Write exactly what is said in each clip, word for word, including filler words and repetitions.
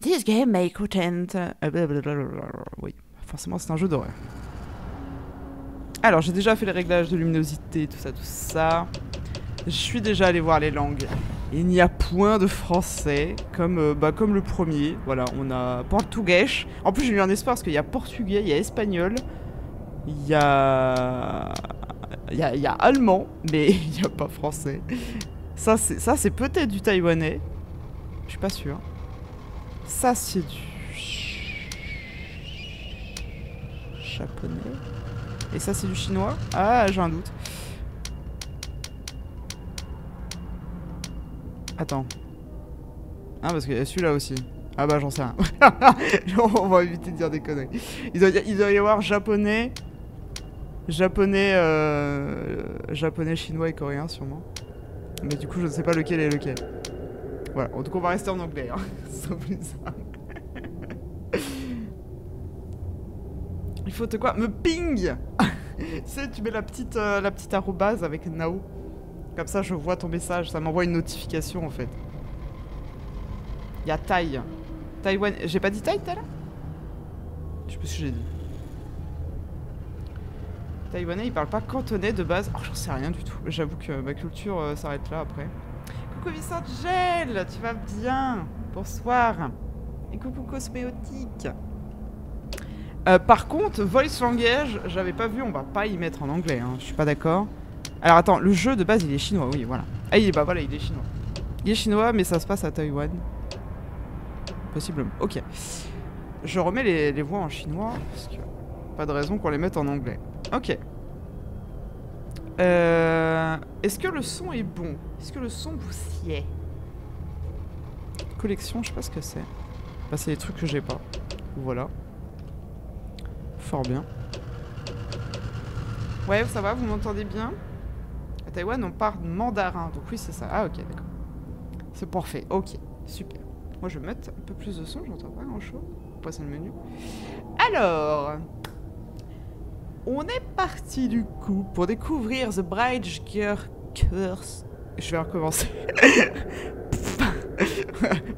This game may content... Oui, forcément c'est un jeu d'horreur. Alors j'ai déjà fait les réglages de luminosité, tout ça, tout ça. Je suis déjà allé voir les langues. Il n'y a point de français, comme, euh, bah, comme le premier. Voilà, on a portugais. En plus j'ai eu un espoir parce qu'il y a portugais, il y a espagnol, il y a... Il y a, il y a allemand, mais il n'y a pas français. Ça c'est peut-être du taïwanais. Je suis pas sûr. Ça c'est du... japonais. Et ça c'est du chinois? Ah, j'ai un doute. Attends. Ah, parce qu'il y a celui-là aussi. Ah bah j'en sais rien. On va éviter de dire des conneries. Il doit, il doit y avoir japonais... Japonais, euh, japonais, chinois et coréen sûrement. Mais du coup je ne sais pas lequel est lequel. Voilà, en tout cas on va rester en anglais, hein. C'est plus simple. Il faut te quoi? Me ping. Tu sais, tu mets la petite, euh, la petite arrobase avec Nao. Comme ça je vois ton message, ça m'envoie une notification en fait. Il y a Thaï. Taïwan, j'ai pas dit Thaï tout à l'heure? Je sais pas ce que j'ai dit. Taïwanais, il parle pas cantonais de base. Oh, j'en sais rien du tout. J'avoue que ma culture euh, s'arrête là après. Coucou Vicente Gel, tu vas bien? Bonsoir. Et coucou Cosméotique. Euh, par contre, Voice Language, j'avais pas vu, on va pas y mettre en anglais, hein. Je suis pas d'accord. Alors attends, le jeu de base il est chinois, oui, voilà. Ah, il est bah voilà, il est chinois. Il est chinois, mais ça se passe à Taïwan. Possiblement. Ok. Je remets les, les voix en chinois, parce que pas de raison qu'on les mette en anglais. Ok. Euh, Est-ce que le son est bon? Est-ce que le son vous sied? Collection, je sais pas ce que c'est. Bah c'est des trucs que j'ai pas. Voilà. Fort bien. Ouais, ça va, vous m'entendez bien? À Taïwan, on parle mandarin. Donc oui, c'est ça. Ah ok, d'accord. C'est parfait. Ok, super. Moi, je vais mettre un peu plus de son. J'entends pas grand-chose. Passer le menu. Alors... On est parti du coup pour découvrir The Bridge Curse. Je vais recommencer.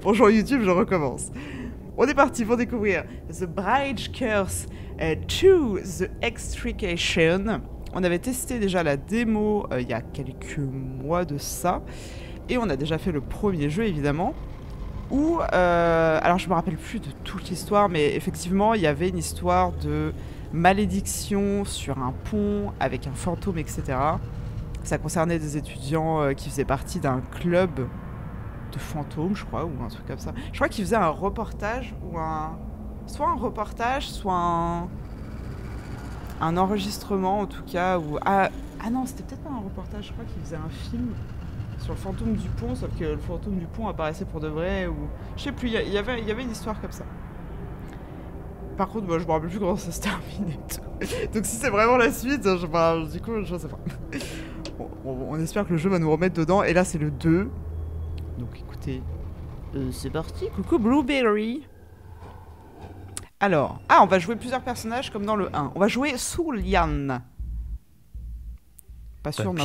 Bonjour YouTube, je recommence. On est parti pour découvrir The Bridge Curse deux, The Extrication. On avait testé déjà la démo euh, il y a quelques mois de ça. Et on a déjà fait le premier jeu évidemment. Où, euh, alors je me rappelle plus de toute l'histoire, mais effectivement il y avait une histoire de... malédiction sur un pont avec un fantôme, et cetera. Ça concernait des étudiants euh, qui faisaient partie d'un club de fantômes, je crois, ou un truc comme ça. Je crois qu'ils faisaient un reportage ou un... Soit un reportage, soit un... un enregistrement, en tout cas, ou... Ah, ah non, c'était peut-être pas un reportage, je crois qu'ils faisaient un film sur le fantôme du pont, sauf que le fantôme du pont apparaissait pour de vrai, ou... Je sais plus, y y avait, y avait une histoire comme ça. Par contre, moi, je me rappelle plus comment ça se termine et tout. Donc si c'est vraiment la suite, je, bah, du coup, je sais pas. Bon, on, on espère que le jeu va nous remettre dedans. Et là, c'est le deux. Donc écoutez, euh, c'est parti. Coucou Blueberry. Alors, ah, on va jouer plusieurs personnages comme dans le un. On va jouer Su Lian. Pas sûr, non.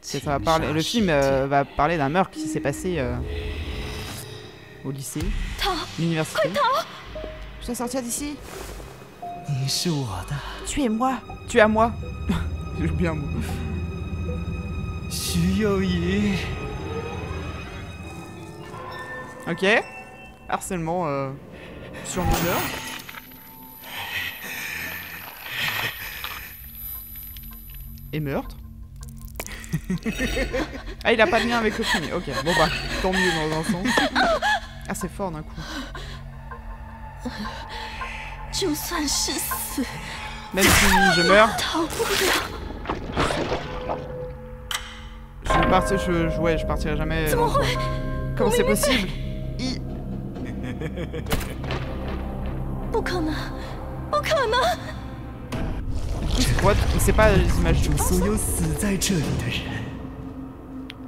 Ça va parler, le film euh, va parler d'un meurtre qui s'est passé... Euh... au lycée, l'université. Je dois sortir d'ici. Tu es moi. Tu es à moi. J'ai bien mot. Ok. Harcèlement euh, sur mon heure. Et meurtre. Ah, il a pas de lien avec le premier. Ok, bon bah, tant mieux dans un sens. Ah, c'est fort d'un coup. Même si je meurs. Je partirai, je, je, ouais, je partirai jamais. Comment c'est possible? I. What? C'est pas les images du monde.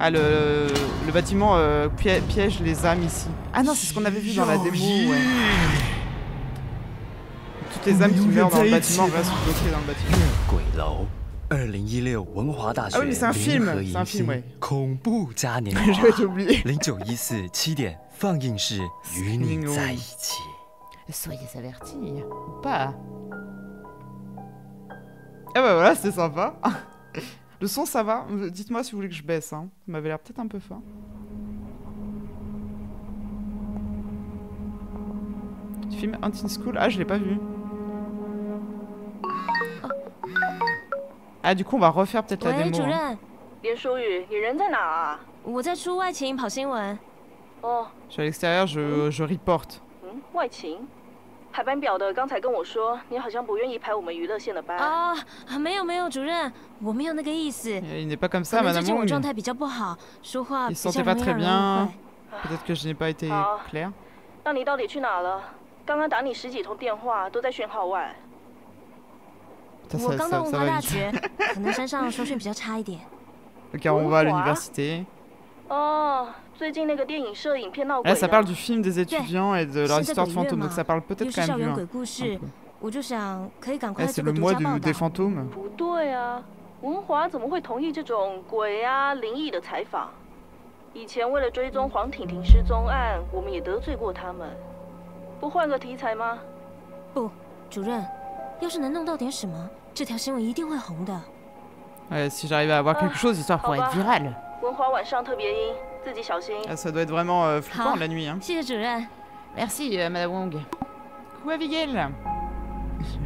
Ah, le, le bâtiment euh, piège les âmes ici. Ah non, c'est ce qu'on avait vu dans la démo. Ouais. Toutes les âmes qui meurent dans le bâtiment restent bloquées dans le bâtiment. 二零一六文华大学联合迎新恐怖嘉年华，零九一四七点放映室与你在一起。Soyez avertis ou pas. Eh ben voilà, c'est sympa. Le son, ça va? Dites-moi si vous voulez que je baisse. Hein. Ça m'avait l'air peut-être un peu fort. Tu filmes Hunt in School? Ah, je l'ai pas vu. Ah, du coup, on va refaire peut-être la démo. Hein. Je suis à l'extérieur, je, je reporte. Il n'est pas comme ça, madame Wong. Il ne se sentait pas très bien. Peut-être que je n'ai pas été clair. Ça, ça, ça, ça va vite. Ok, on va à l'université. Là, ça parle du film des étudiants et de leur histoire de fantômes, donc ça parle peut-être quand même mieux. Hein, c'est le mois du, des fantômes. Ouais, si j'arrive à avoir quelque chose, histoire pour être virale. Ah, ça doit être vraiment euh, flippant la nuit. Hein. Merci, euh, madame Wong. Coucou, Abigail.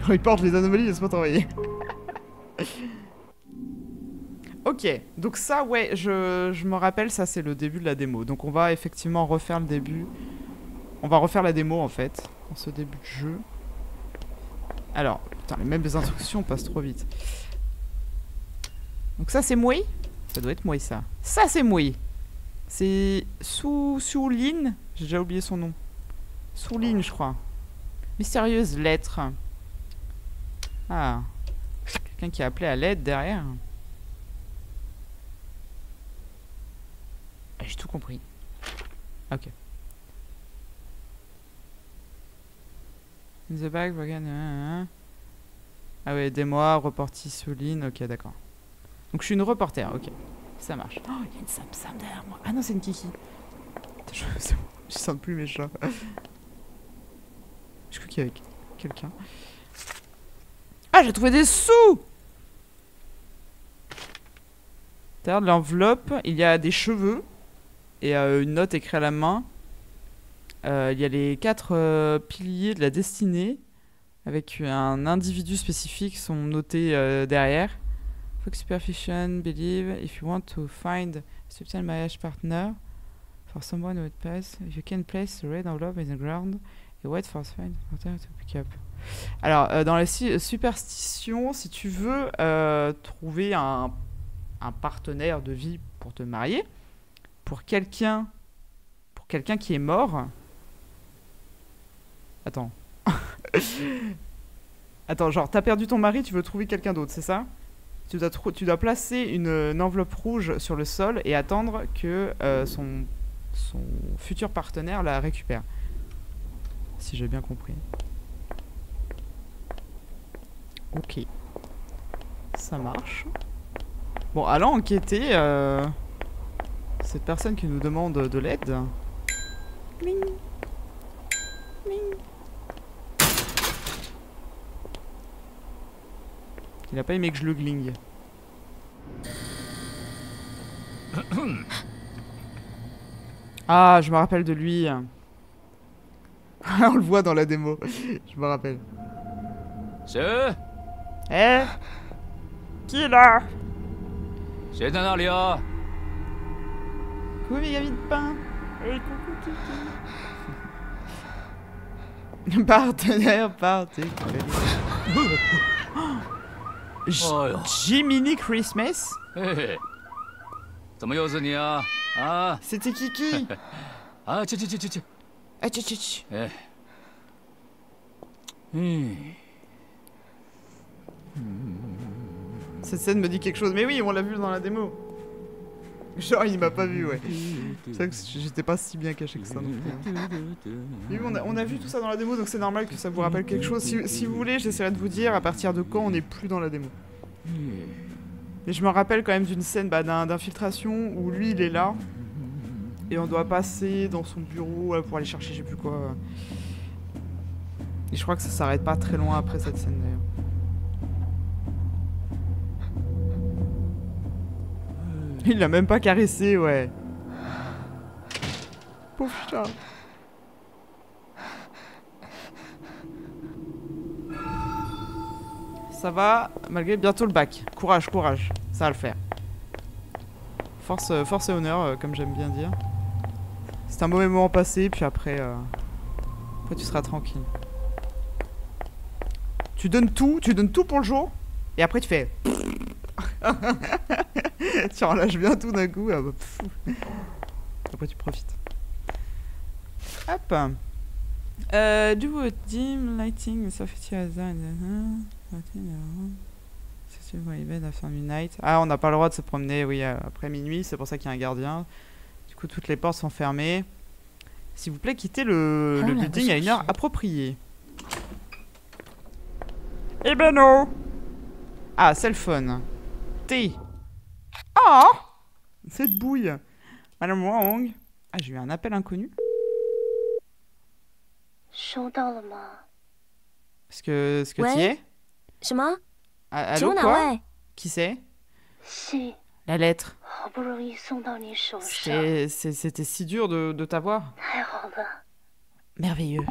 Reporte les anomalies, laisse-moi t'envoyer. Ok, donc ça, ouais, je, je me rappelle, ça c'est le début de la démo. Donc on va effectivement refaire le début. On va refaire la démo en fait, en ce début de jeu. Alors, putain, les mêmes instructions passent trop vite. Donc ça c'est Moui. Ça doit être Moui ça. Ça c'est Moui. C'est Sou Souline, j'ai déjà oublié son nom. Souline, je crois. Mystérieuse lettre. Ah, quelqu'un qui a appelé à l'aide derrière. Ah, j'ai tout compris. Ok. In the back, regarde. Ah ouais, aidez-moi, reporter Souline. Ok, d'accord. Donc je suis une reporter, ok. Ça marche. Oh, il y a une Sam Sam derrière moi. Ah non, c'est une Kiki. Je, je sens plus mes chats. Je crois qu'il y avait quelqu'un. Ah, j'ai trouvé des sous! Derrière l'enveloppe, il y a des cheveux et euh, une note écrite à la main. Euh, il y a les quatre euh, piliers de la destinée avec un individu spécifique sont notés euh, derrière. Fuck superstition, believe, if you want to find a subtle marriage partner for someone who would pass, you can place the red envelope in the ground and wait for the partner to pick up. Alors, euh, dans la superstition, si tu veux euh, trouver un, un partenaire de vie pour te marier, pour quelqu'un pour quelqu'un qui est mort... Attends. Attends, genre, t'as perdu ton mari, tu veux trouver quelqu'un d'autre, c'est ça? Tu dois, tu dois placer une, une enveloppe rouge sur le sol et attendre que euh, son, son futur partenaire la récupère. Si j'ai bien compris. Ok. Ça marche. Bon, allons enquêter euh, cette personne qui nous demande de l'aide. Cling. Cling. Il a pas aimé que je le glingue. Ah, je me rappelle de lui. On le voit dans la démo. Je me rappelle. C'est... Eh? Qui est là? C'est un aléa. Coucou, Mégami de pain. Et coucou, Kiki. Partenaire, partenaire. Jiminy Christmas. C'était Kiki. Ah, tch tch tch. Ah, tch tch. Cette scène me dit quelque chose, mais oui, on l'a vu dans la démo. Genre, il m'a pas vu, ouais. C'est vrai que j'étais pas si bien caché que ça non plus. Mais oui, on a, on a vu tout ça dans la démo, donc c'est normal que ça vous rappelle quelque chose. Si, si vous voulez, j'essaierai de vous dire à partir de quand on n'est plus dans la démo. Mais je me rappelle quand même d'une scène bah, d'infiltration où lui, il est là. Et on doit passer dans son bureau pour aller chercher, je sais plus quoi. Et je crois que ça s'arrête pas très loin après cette scène d'ailleurs. Il l'a même pas caressé, ouais. Pauvre chat. Ça va, malgré bientôt le bac. Courage, courage, ça va le faire. Force, force et honneur, comme j'aime bien dire. C'est un mauvais moment passé, puis après, euh, après tu seras tranquille. Tu donnes tout, tu donnes tout pour le jour, et après tu fais... Tu relâches bien tout d'un coup. Ah bah, après tu profites. Hop. Euh, du dim lighting, ça fait midnight. Ah, on n'a pas le droit de se promener, oui, après minuit, c'est pour ça qu'il y a un gardien. Du coup, toutes les portes sont fermées. S'il vous plaît, quittez le, le building à une heure appropriée. Eh ben non. Ah, cell phone. T. Ah, cette bouille. Madame Wang. Ah, j'ai eu un appel inconnu. Est-ce que, est-ce que tu y es? Allô, quoi? Qui c'est? La lettre. C'était si dur de, de t'avoir. Merveilleux.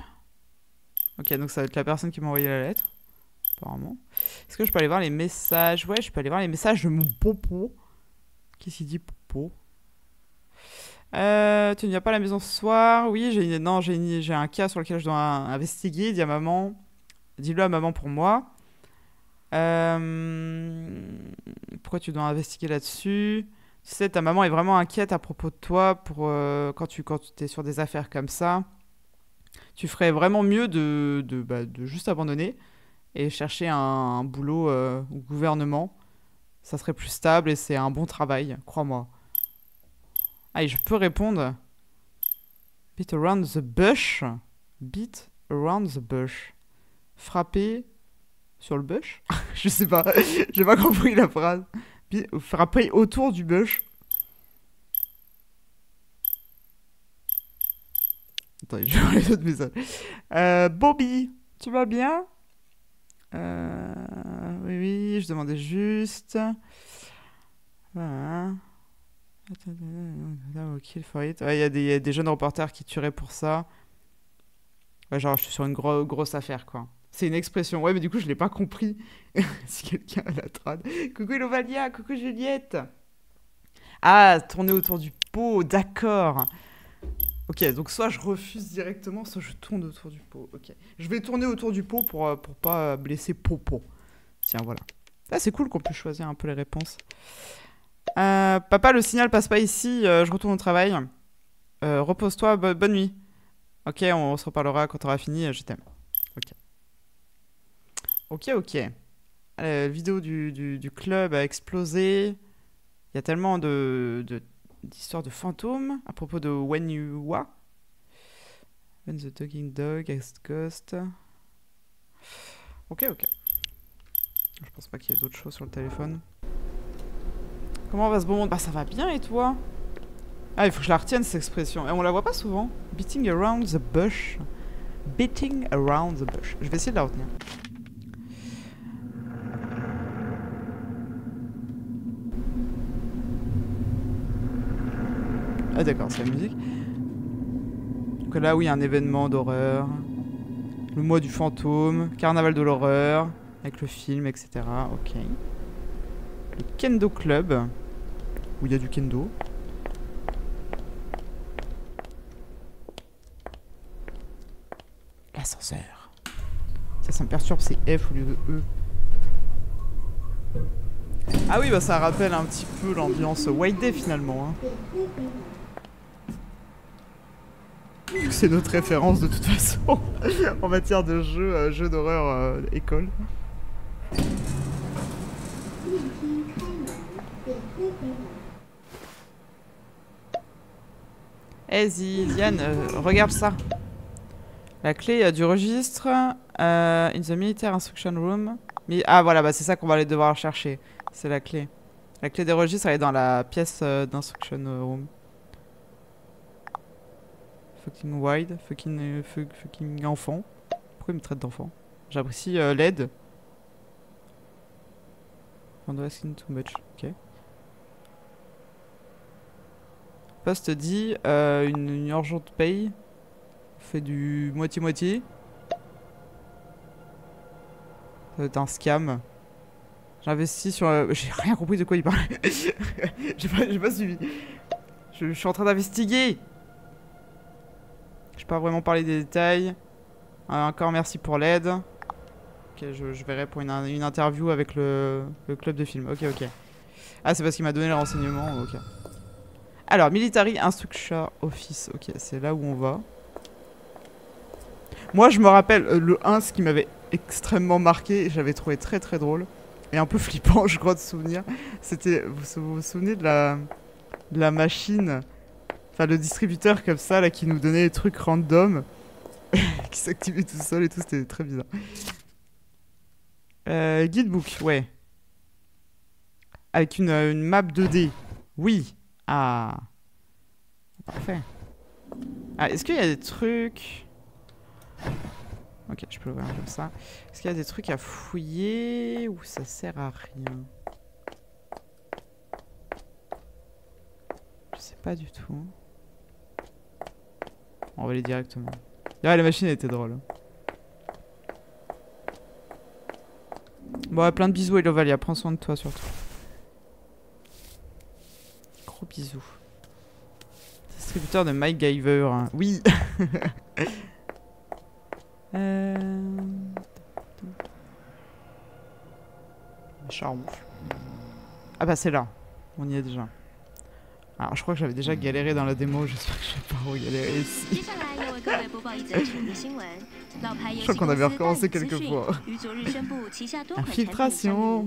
Ok, donc ça va être la personne qui m'a envoyé la lettre. Apparemment. Est-ce que je peux aller voir les messages? Ouais, je peux aller voir les messages de mon popo. Qu'est-ce qu'il dit, popo? Euh, tu ne viens pas à la maison ce soir? Oui, j'ai non, j'ai j'ai un cas sur lequel je dois investiguer. Dis à maman, dis-le à maman pour moi. Euh, pourquoi tu dois investiguer là-dessus? Tu sais, ta maman est vraiment inquiète à propos de toi pour euh, quand tu quand tu es sur des affaires comme ça. Tu ferais vraiment mieux de de, bah, de juste abandonner et chercher un, un boulot euh, au gouvernement. Ça serait plus stable et c'est un bon travail, crois-moi. Ah, et je peux répondre. Beat around the bush. Beat around the bush. Frapper sur le bush. Je sais pas, j'ai pas compris la phrase. Be frapper autour du bush. Attendez, je vais voir les autres messages. Euh, Bobby, tu vas bien? Euh, oui, oui, je demandais juste. Voilà. Il ouais, y, y a des jeunes reporters qui tueraient pour ça. Ouais, genre, je suis sur une gro grosse affaire, quoi. C'est une expression. Ouais, mais du coup, je l'ai pas compris. Si quelqu'un a la trad. Coucou Lovalia, coucou Juliette. Ah, tourner autour du pot, d'accord. Ok, donc soit je refuse directement, soit je tourne autour du pot. Ok, je vais tourner autour du pot pour, pour pas blesser Popo. Tiens, voilà. Ah, c'est cool qu'on puisse choisir un peu les réponses. Euh, papa, le signal passe pas ici, euh, je retourne au travail. Euh, repose-toi, bo bonne nuit. Ok, on, on se reparlera quand on aura fini, je t'aime. Ok. Ok, ok. La vidéo du, du, du club a explosé. Il y a tellement de, de, d'histoires de fantômes à propos de Wenhua. When the Talking Dog has Ghost. Ok, ok. Je pense pas qu'il y ait d'autres choses sur le téléphone. Comment va ce beau monde? Bah ça va bien et toi? Ah, il faut que je la retienne cette expression. Et on la voit pas souvent. Beating around the bush. Beating around the bush. Je vais essayer de la retenir. Ah d'accord, c'est la musique. Donc là oui, un événement d'horreur. Le mois du fantôme. Carnaval de l'horreur. Avec le film, et cetera. Ok. Le Kendo Club. Où il y a du kendo. L'ascenseur. Ça, ça me perturbe, c'est F au lieu de E. Ah oui, bah ça rappelle un petit peu l'ambiance White Day finalement. Hein. C'est notre référence de toute façon en matière de jeu, euh, jeu d'horreur euh, école. Hey Ziane, euh, regarde ça. La clé euh, du registre euh, in the military instruction room. Mais, ah voilà, bah, c'est ça qu'on va aller devoir chercher. C'est la clé. La clé des registres, elle est dans la pièce euh, d'instruction room. Fucking wide, fucking, fuck, fucking enfant. Pourquoi il me traite d'enfant? J'apprécie euh, l'aide. On doit asking too much, ok. Poste dit euh, une, une urgente paye. On fait du moitié-moitié. Ça doit être un scam. J'investis sur... Euh, j'ai rien compris de quoi il parlait. J'ai pas, pas suivi. Je, je suis en train d'investiguer. Je n'ai pas vraiment parlé des détails. Euh, encore merci pour l'aide. Ok, je, je verrai pour une, une interview avec le, le club de film. Ok, ok. Ah, c'est parce qu'il m'a donné le renseignement. Ok. Alors, Military Instruction Office. Ok, c'est là où on va. Moi, je me rappelle euh, le un, ce qui m'avait extrêmement marqué. J'avais trouvé très très drôle. Et un peu flippant, je crois, de souvenir. C'était... Vous vous souvenez de la... De la machine... Enfin, le distributeur comme ça, là, qui nous donnait des trucs random. Qui s'activait tout seul et tout, c'était très bizarre. Euh, guidebook, ouais. Avec une, une map deux D. Oui. Ah. Parfait. Ah, est-ce qu'il y a des trucs... Ok, je peux l'ouvrir comme ça. Est-ce qu'il y a des trucs à fouiller ou ça sert à rien? Je sais pas du tout. On va aller directement. Ah, la machine était drôle. Bon, ouais, plein de bisous, Hello Valia. Prends soin de toi surtout. Gros bisous. Distributeur de MacGyver. Hein. Oui. Euh... Charmouf. Ah bah c'est là. On y est déjà. Alors je crois que j'avais déjà galéré dans la démo. J'espère que je vais pas regalérer ici. Je crois qu'on avait recommencé quelques fois. Infiltration.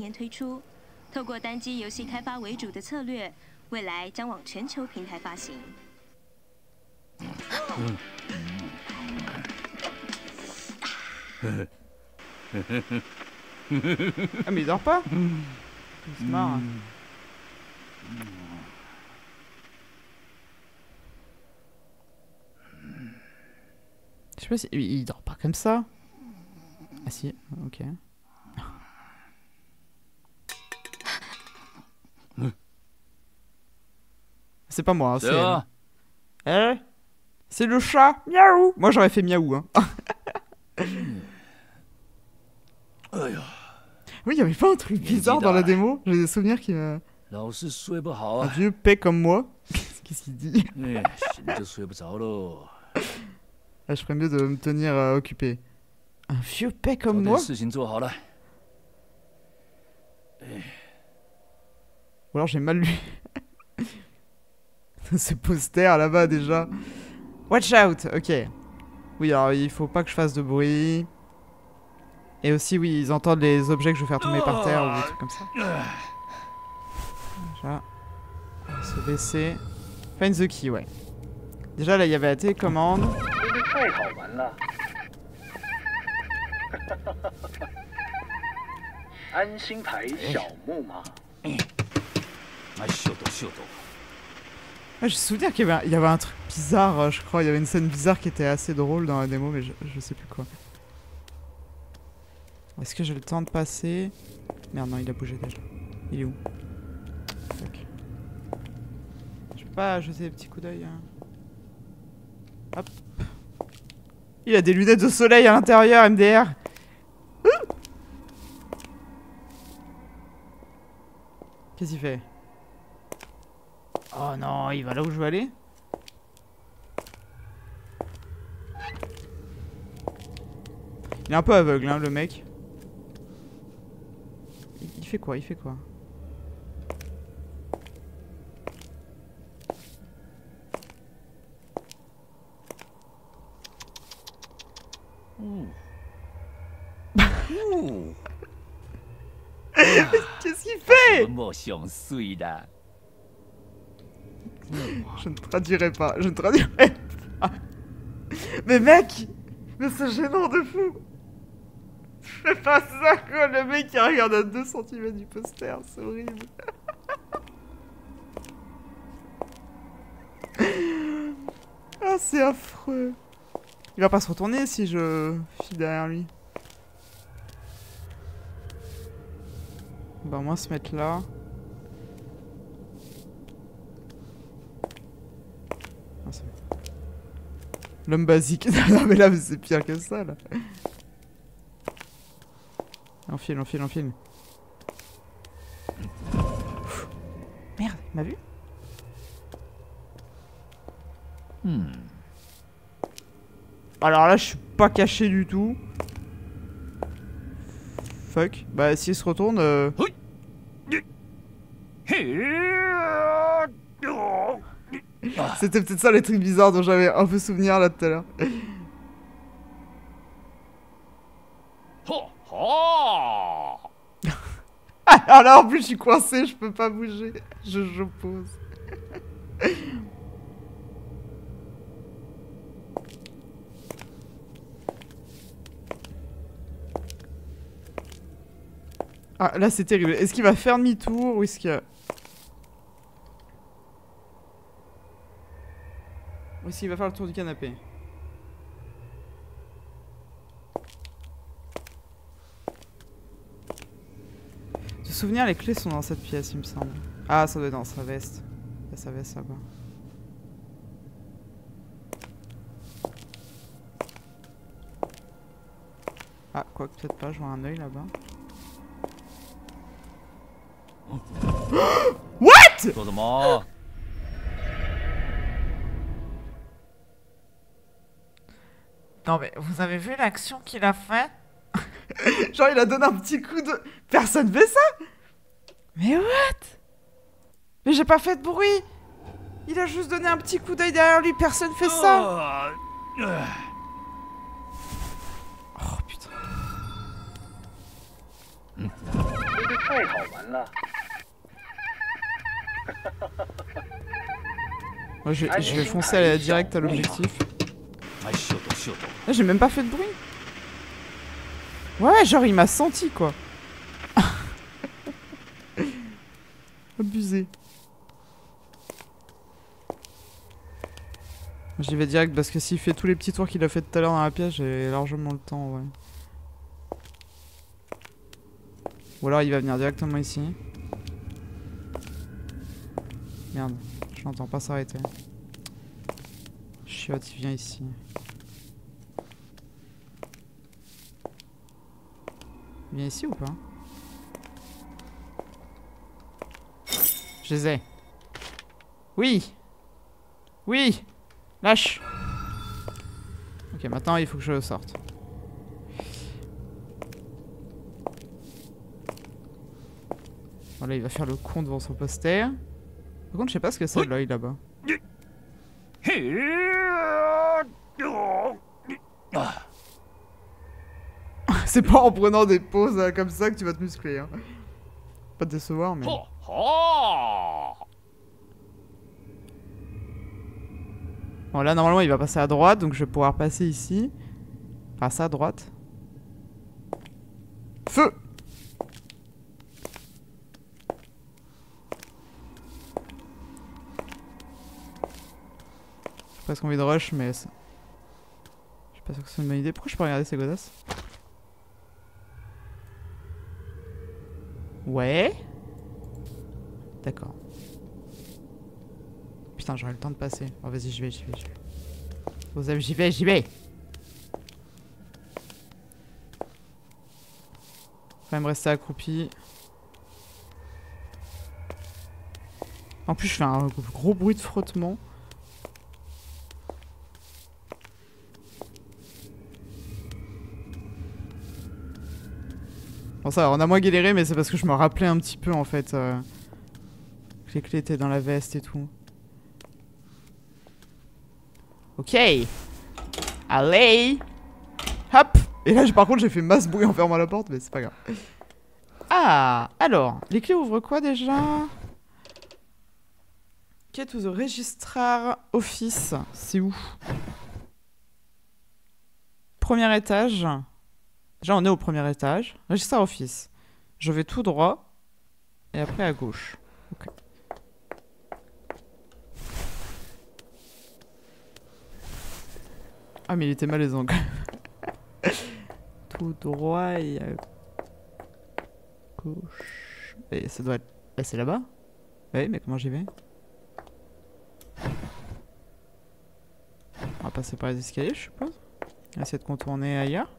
Ah mais il dort pas? Il se marre. Je sais pas si... Il dort pas comme ça. Ah si, ok. C'est pas moi, c'est... Eh, c'est le chat. Miaou. Moi j'aurais fait miaou, hein. Oui, il y avait pas un truc bizarre dans la démo? J'ai des souvenirs qui me... Un vieux paix comme moi. Qu'est-ce qu'il dit? Là, je ferais mieux de me tenir euh, occupé. Un vieux paix comme moi? Ou alors j'ai mal lu. Ce poster là-bas déjà. Watch out, ok. Oui, alors il faut pas que je fasse de bruit. Et aussi, oui, ils entendent les objets que je vais faire tomber par terre ou des trucs comme ça. Déjà, on va se baisser. Find the key, ouais. Déjà, là, il y avait la télécommande. Ouais, je me souviens qu'il y, y avait un truc bizarre, je crois. Il y avait une scène bizarre qui était assez drôle dans la démo, mais je, je sais plus quoi. Est-ce que j'ai le temps de passer? Merde, non, il a bougé déjà. Il est où? Okay. Je peux pas jeter des petits coups d'œil. Hein. Hop. Il a des lunettes de soleil à l'intérieur, M D R. Ouh. Qu'est-ce qu'il fait? Oh non, il va là où je veux aller? Il est un peu aveugle, hein, le mec. Il fait quoi? Il fait quoi? Mmh. Qu'est-ce qu'il fait? Je ne traduirai pas, je ne traduirai pas. Mais mec, mais c'est gênant de fou. Je fais pas ça, quoi. Le mec qui regarde à deux centimètres du poster, c'est horrible. Ah, c'est affreux. Il va pas se retourner si je file derrière lui. Bah, ben, moi, se mettre là. Ah, c'est bon. L'homme basique. Non, mais là, c'est pire que ça, là. On file, on file, on file. Ouf. Merde, il m'a vu. Hmm. Alors là, je suis pas caché du tout. Fuck. Bah, s'il se retourne. Euh... C'était peut-être ça les trucs bizarres dont j'avais un peu souvenir là tout à l'heure. Alors là, en plus, je suis coincé, je peux pas bouger. Je, je pose. Ah, là, c'est terrible. Est-ce qu'il va faire demi-tour ou est-ce qu'il... Ou est-ce qu'il va faire le tour du canapé? De souvenir, les clés sont dans cette pièce, il me semble. Ah, ça doit être dans sa veste. Il y a sa veste là-bas. Ah, quoi que peut-être pas, je vois un œil là-bas. What? Non mais vous avez vu l'action qu'il a fait? Genre il a donné un petit coup de... Personne fait ça? Mais what? Mais j'ai pas fait de bruit. Il a juste donné un petit coup d'œil derrière lui, personne fait ça. Oh putain. Mm. Moi, je, je vais foncer à la, direct à l'objectif. Là, j'ai même pas fait de bruit. Ouais, genre, il m'a senti, quoi. Abusé. J'y vais direct parce que s'il fait tous les petits tours qu'il a fait tout à l'heure dans la pièce, j'ai largement le temps, ouais. Ou alors il va venir directement ici. Merde, je l'entends pas s'arrêter. Chiotte, il vient ici. Il vient ici ou pas? Je les ai. Oui! Oui! Lâche! Ok, maintenant il faut que je sorte. Là, il va faire le con devant son poster. Par contre, je sais pas ce que c'est l'œil là-bas. C'est pas en prenant des pauses hein, comme ça que tu vas te muscler. Hein. Pas te décevoir, mais. Bon, là, normalement, il va passer à droite, donc je vais pouvoir passer ici. Enfin, ça à droite. Feu! J'ai presque envie de rush, mais ça... je suis pas sûr que c'est une bonne idée. Pourquoi je peux regarder ces godasses? Ouais. D'accord. Putain, j'aurais le temps de passer. Oh, vas-y, j'y vais, j'y vais, j'y vais. Vous avez, j'y vais, j'y vais. Quand même rester accroupi. En plus, je fais un gros bruit de frottement. Bon ça, on a moins galéré, mais c'est parce que je me rappelais un petit peu en fait euh, que les clés étaient dans la veste et tout. Ok. Allez. Hop. Et là, par contre, j'ai fait masse bruit en fermant la porte, mais c'est pas grave. Ah. Alors, les clés ouvrent quoi déjà? Quête to the Registrar Office. C'est où? Premier étage. Déjà, on est au premier étage. Registre office. Je vais tout droit. Et après à gauche. Ok. Ah mais il était malaisant quand même. Tout droit et à gauche. Et ça doit être... Bah c'est là-bas. Oui mais comment j'y vais? On va passer par les escaliers je suppose. On va essayer de contourner ailleurs.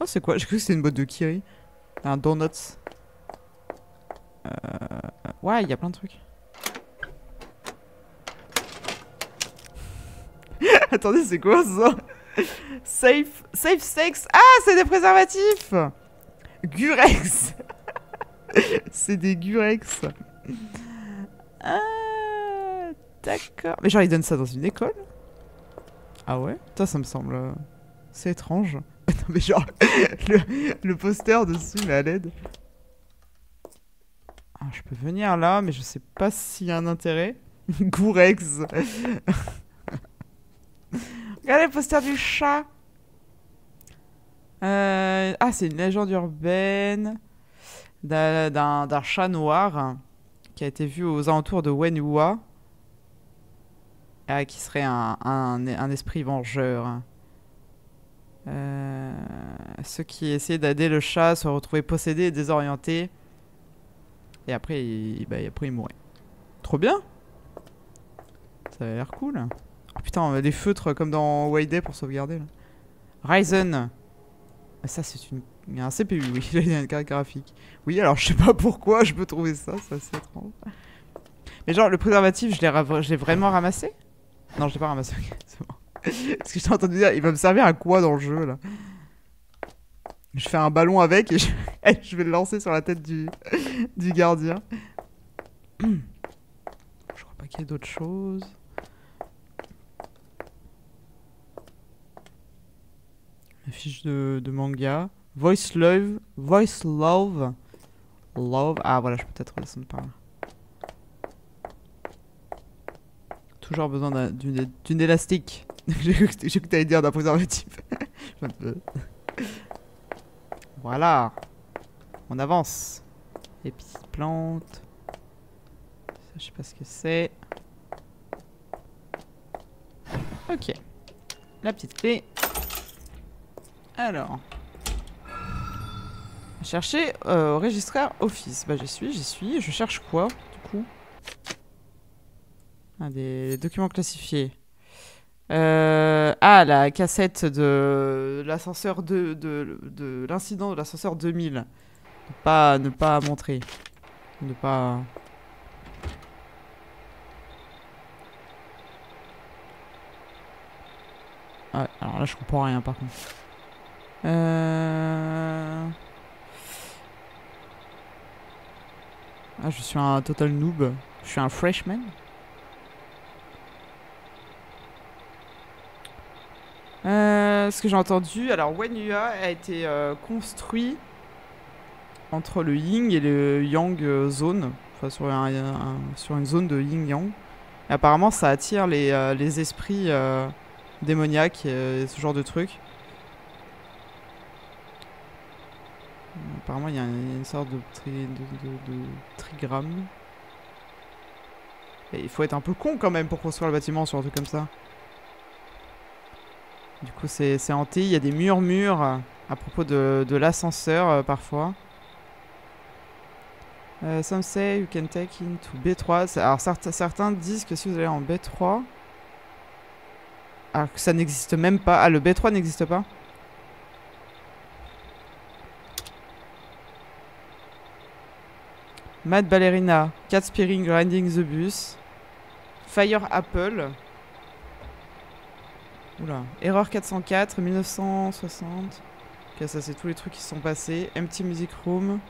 Oh c'est quoi? J'ai cru que c'était une boîte de Kiri. Un donuts. Euh... Ouais, il y a plein de trucs. Attendez, c'est quoi ça? Safe... Safe sex... Ah, c'est des préservatifs! Gurex. C'est des Gurex. Ah, d'accord. Mais genre, ils donnent ça dans une école? Ah ouais? Ça, ça me semble... C'est étrange. Non mais genre, le, le poster dessus, mais à l'aide. Ah, je peux venir là, mais je sais pas s'il y a un intérêt. Gourex. Regardez le poster du chat. Euh, ah, c'est une légende urbaine d'un d'un chat noir qui a été vu aux alentours de Wenhua. Ah, qui serait un, un, un esprit vengeur. Euh, ceux qui essayaient d'aider le chat se retrouvaient possédés et désorientés. Et après, ils bah, il mouraient. Trop bien! Ça a l'air cool. Oh putain, les feutres comme dans White Day pour sauvegarder. Là. Ryzen! Ça, c'est une... Il y a un C P U, oui. Il y a une carte graphique. Oui, alors je sais pas pourquoi je peux trouver ça. Ça, c'est étrange. Mais genre, le préservatif, je l'ai ra vraiment ramassé? Non, je l'ai pas ramassé. Okay, c'est bon. Parce que je t'ai entendu dire, il va me servir à quoi dans le jeu là? Je fais un ballon avec et je, je vais le lancer sur la tête du, du gardien. Je crois pas qu'il y ait d'autres choses. Une fiche de, de manga. Voice Love. Voice Love. Love. Ah voilà, je peux peut-être redescendre par là. Toujours besoin d'une élastique. J'ai cru que t'allais dire d'un préservatif. Voilà. On avance. Les petites plantes. Ça, je sais pas ce que c'est. Ok. La petite clé. Alors. Chercher euh, au registraire office. Bah j'y suis, j'y suis. Je cherche quoi du coup? Ah, des documents classifiés. Euh, ah, la cassette de l'ascenseur de, de, de, de l'incident de l'ascenseur deux mille. Ne pas, ne pas montrer. Ne pas... Ah, alors là, je comprends rien, par contre. Euh... Ah, je suis un total noob. Je suis un freshman. Euh, ce que j'ai entendu, alors Wenhua a été euh, construit entre le Yin et le Yang euh, zone, enfin sur, un, un, sur une zone de Yin Yang. Et apparemment, ça attire les, euh, les esprits euh, démoniaques et, et ce genre de trucs. Apparemment, il y, y a une sorte de, tri, de, de, de, de trigramme. Et il faut être un peu con quand même pour construire le bâtiment sur un truc comme ça. Du coup, c'est hanté. Il y a des murmures à propos de, de l'ascenseur, euh, parfois. Euh, some say you can take into B trois. Alors, certes, certains disent que si vous allez en B trois... Alors que ça n'existe même pas. Ah, le B trois n'existe pas. Mad Ballerina. Cat Spearing Grinding the Bus. Fire Apple. Oula, erreur quatre cent quatre, mille neuf cent soixante. Ok, ça c'est tous les trucs qui sont passés. Empty Music Room.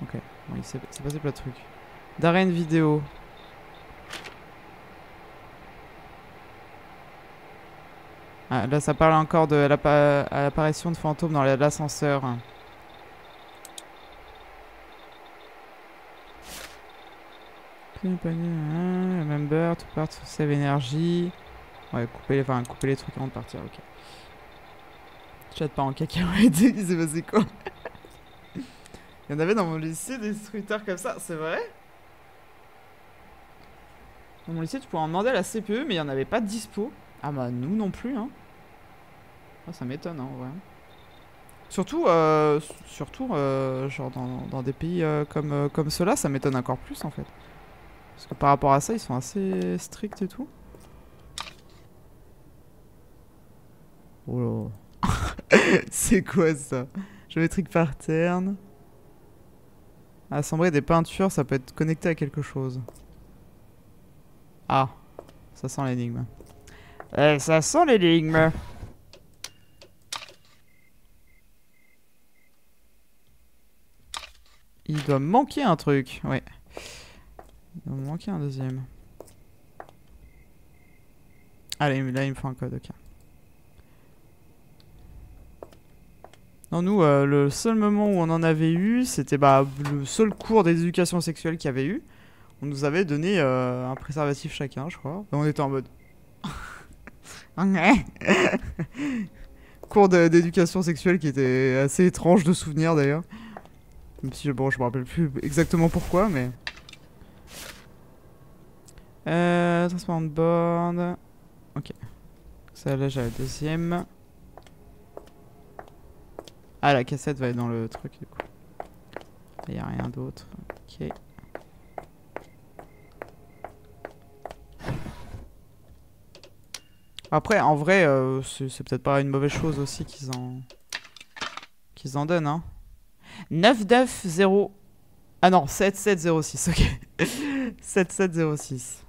Ok, bon, il s'est passé plein de trucs. Darren Vidéo. Ah, là ça parle encore de l'apparition de fantômes dans l'ascenseur. Remember, tout part sur save energy. Ouais, couper les, enfin, couper les trucs avant de partir, ok. Chat pas en cacahuète, il s'est passé quoi? Il y en avait dans mon lycée des streeters comme ça, c'est vrai? Dans mon lycée, tu pouvais en demander à la C P E, mais il n'y en avait pas de dispo. Ah bah, nous non plus, hein. Oh, ça m'étonne, hein, ouais. Surtout, euh, surtout euh, genre dans, dans des pays euh, comme, euh, comme ceux-là, ça m'étonne encore plus, en fait. Parce que par rapport à ça, ils sont assez stricts et tout. Oh là. C'est quoi ça? Géométrique par terne. Assembler des peintures, ça peut être connecté à quelque chose. Ah, ça sent l'énigme. Eh, ça sent l'énigme. Il doit manquer un truc, ouais. Il doit manquer un deuxième. Allez, là il me faut un code, ok. Non, nous, euh, le seul moment où on en avait eu, c'était bah, le seul cours d'éducation sexuelle qu'il y avait eu. On nous avait donné euh, un préservatif chacun, je crois. Et on était en mode... Cours d'éducation sexuelle qui était assez étrange de souvenir, d'ailleurs. Même si, bon, je me rappelle plus exactement pourquoi, mais... Euh... Transport de borne... Ok. Ça, là, j'ai la deuxième... Ah, la cassette va être dans le truc, du coup. Il n'y a rien d'autre. Ok. Après, en vrai, euh, c'est peut-être pas une mauvaise chose aussi qu'ils en... qu'ils en donnent, hein. neuf neuf zéro... Ah non, sept sept zéro six, ok. sept sept zéro six.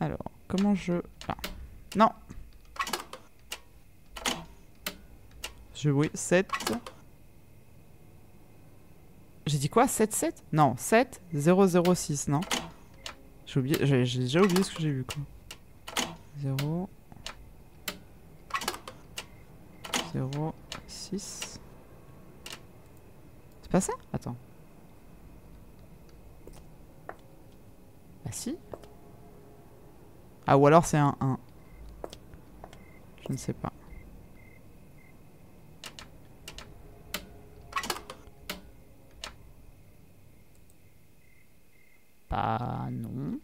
Alors, comment je... Ah. Non. Je... Oui, sept... J'ai dit quoi? sept sept? Non, sept zéro zéro six, non? J'ai oublié... J'ai déjà oublié ce que j'ai vu, quoi. zéro... zéro... six... C'est pas ça? Attends. Ah si? Ah, ou alors c'est un un. Je ne sais pas. Bah non.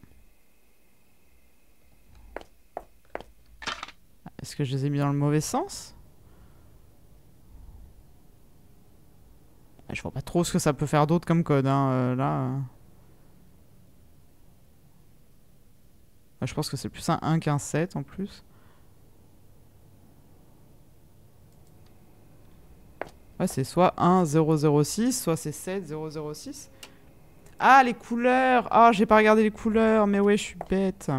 Est-ce que je les ai mis dans le mauvais sens? Je vois pas trop ce que ça peut faire d'autre comme code, hein, euh, là. Euh... Je pense que c'est plus un un qu'un sept en plus. Ouais, c'est soit un zéro zéro six, soit c'est sept zéro zéro six. Ah, les couleurs! Ah, j'ai pas regardé les couleurs, mais ouais, je suis bête.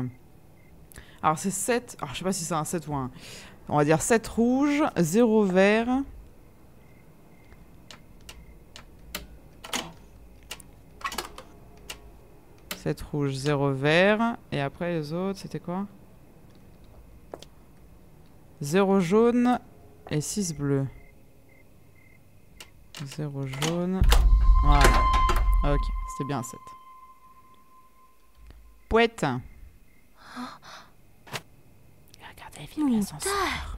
Alors, c'est sept... Alors, je sais pas si c'est un sept ou un... On va dire sept rouge, zéro vert... sept rouge, zéro vert... Et après, les autres, c'était quoi? zéro jaune et six bleus. zéro jaune... Voilà. Ok. C'est bien sept. Pouette. Regardez la fille de l'ascenseur.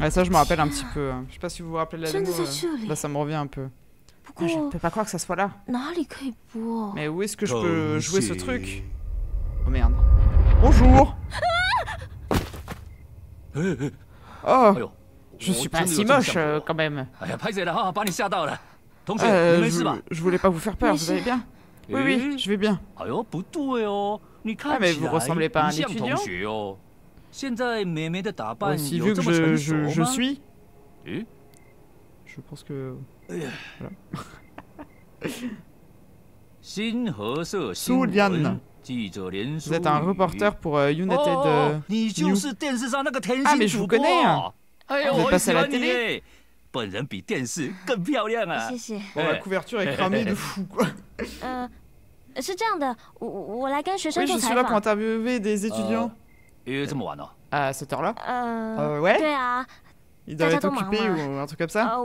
Ouais, ça je me rappelle un petit peu. Je sais pas si vous vous rappelez la démo. Euh, là ça me revient un peu. Ah, je ne peux pas croire que ça soit là. Mais où est-ce que je peux jouer ce truc? Oh merde. Bonjour. Oh. Je suis pas si moche, euh, quand même. Euh, je, je voulais pas vous faire peur, vous allez bien? Oui, oui, je vais bien. Ah, mais vous ressemblez pas à un étudiant? Aussi vieux que je, je, je suis? Je pense que... Voilà. Soulian. Vous êtes un reporter pour euh, United News. Ah, mais je vous connais! Vous êtes passé à la télé. Bon, la couverture est cramée de fou, quoi. Oui, je suis là pour interviewer des étudiants. À cette heure-là? euh, Ouais. Ils doivent être occupés ou un truc comme ça.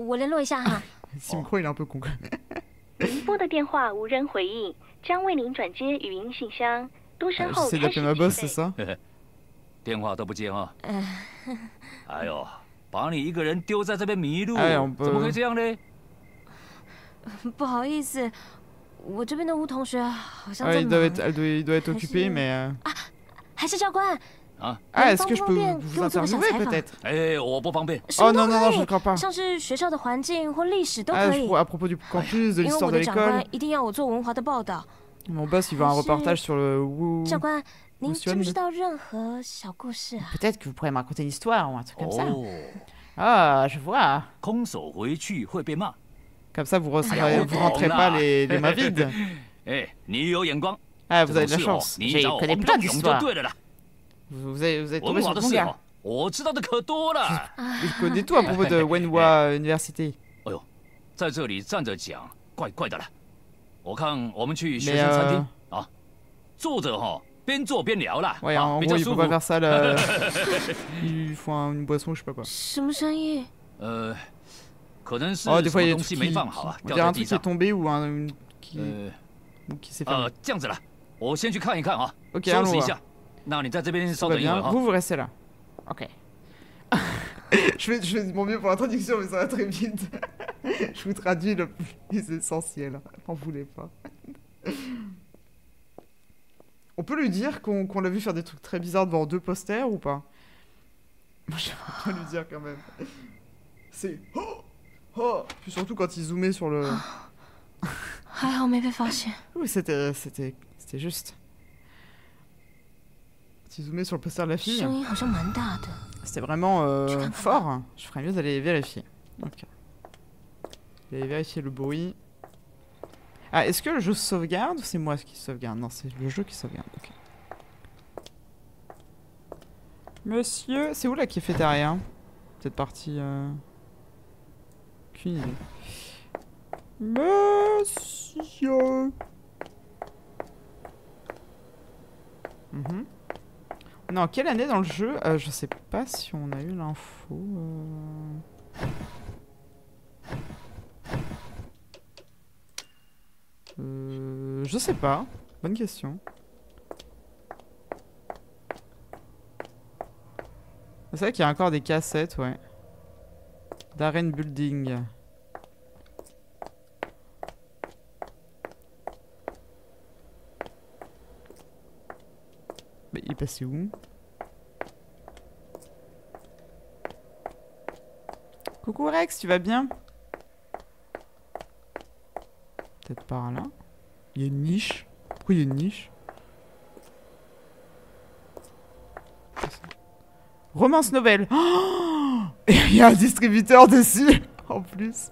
Simcro, il est un peu con. J'essaie d'appeler ma boss, c'est ça? 电话都不接啊！哎呦，把你一个人丢在这边迷路，哎、怎么会这样呢？不好意思，我这边的吴同学好像在忙。Elle doit, elle doit être occupée, mais. 啊，还是教官。 Ah, est-ce que je peux vous interviewer peut-être? Eh, on peut pas. Oh non non non, je ne crois pas. Ah, à propos du campus, de l'histoire de l'école. Mon boss, il veut un reportage sur le Wu. Peut-être que vous pourrez me raconter une histoire ou un truc comme ça. Ah, je vois. Comme ça, vous ne rentrez pas les mains vides. Ah, vous avez de la chance. Je connais plein d'histoires. Vous êtes tombé sur le bon gars. Je connais tout à propos de Wenhua Université. Mais euh... Ouais, en gros, il faut pas faire ça là. Il faut une boisson, je sais pas quoi. Oh, des fois, il y a des trucs qui... On dirait un truc qui est tombé ou un... Qui... Ou qui s'est fermé. Ok, allons voir. Non, vous, vous restez là. Ok. je, fais, je fais mon mieux pour la traduction, mais ça va très vite. Je vous traduis le plus essentiel. N'en voulez pas. On peut lui dire qu'on qu'on l'a vu faire des trucs très bizarres devant deux posters ou pas? Moi, je peux pas lui dire quand même. C'est. Oh oh. Puis surtout quand il zoomait sur le. Ah, on m'avait fâché. Oui, c'était c'était c'était juste. Si je zoomais sur le poster de la fille, c'était vraiment euh, fort. Je ferais mieux d'aller vérifier. Ok. D'aller vérifier le bruit. Ah, est-ce que le jeu sauvegarde ou c'est moi qui sauvegarde? Non, c'est le jeu qui sauvegarde. Ok. Monsieur, c'est où la cafétéria? Peut-être partie. Euh... Aucune idée. Monsieur. Mhm. Non, quelle année dans le jeu? euh, Je sais pas si on a eu l'info. Euh... Euh, je sais pas. Bonne question. C'est vrai qu'il y a encore des cassettes, ouais. D'Aren Building. Il est passé où? Coucou Rex, tu vas bien? Peut-être par là. Il y a une niche. Pourquoi il y a une niche? Romance novel. Oh, et il y a un distributeur dessus en plus.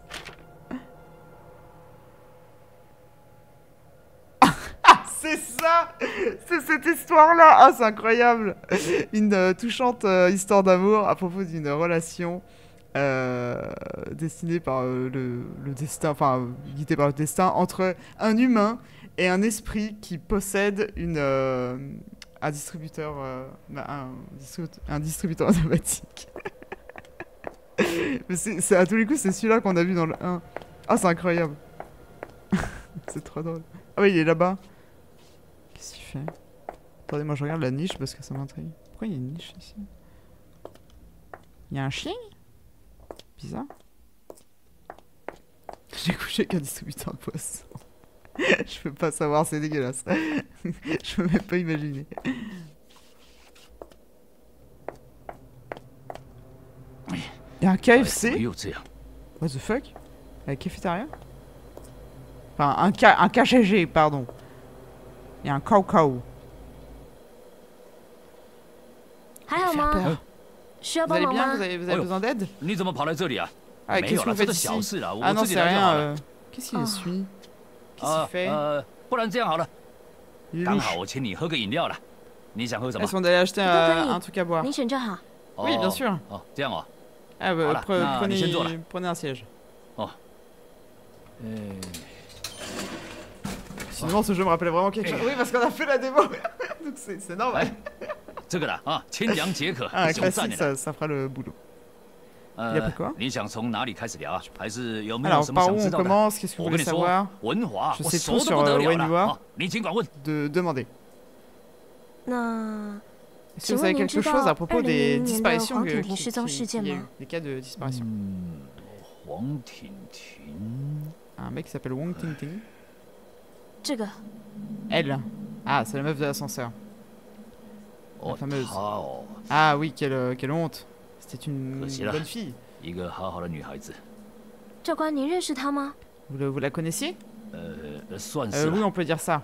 C'est ça! C'est cette histoire-là! Ah, c'est incroyable! Une euh, touchante euh, histoire d'amour à propos d'une relation euh, destinée par euh, le, le destin, enfin, guidée par le destin, entre un humain et un esprit qui possède une, euh, un distributeur. Euh, un, un distributeur automatique. Mais c'est, c'est, à tous les coups, c'est celui-là qu'on a vu dans le un. Ah, c'est incroyable! C'est trop drôle. Ah, oui, il est là-bas! Qu'est-ce qu'il fait? Attendez, moi je regarde la niche parce que ça m'intrigue. Pourquoi il y a une niche ici? Il y a un chien? Bizarre. J'ai couché qu'un distributeur de poissons. Je peux pas savoir, c'est dégueulasse. Je peux même pas imaginer. Il y a un K F C? What the fuck? La cafétéria? Enfin, un, K un K G G, pardon. Il y a un cow-cow. Vous allez bien? Vous avez, vous avez besoin d'aide? Ah, qu'est-ce que vous faites ici? Ah non, c'est rien. Euh... Qu'est-ce qu'il essuie? Qu'est-ce qu'il fait? Il est louche. Est-ce qu'on allait acheter euh, un truc à boire? Oui, bien sûr. Ah, bah, pre prenez, prenez un siège. Et... Sinon, ce jeu me rappelle vraiment quelque chose. Oui, parce qu'on a fait la démo. Donc c'est normal. Ah, classique, ça, ça fera le boulot. Il y a plus quoi? Alors, par où on commence? Qu'est-ce que vous voulez savoir? Je sais tout sur Wenhua. De demander. Est-ce que vous savez quelque chose à propos des disparitions qui, qui, qui, y a eu, des cas de disparition? Un mec qui s'appelle Wong Ting Ting. Elle. Ah, c'est la meuf de l'ascenseur. La fameuse. Ah oui, quelle, quelle honte. C'était une bonne fille. Vous, vous la connaissiez? euh, Oui, on peut dire ça.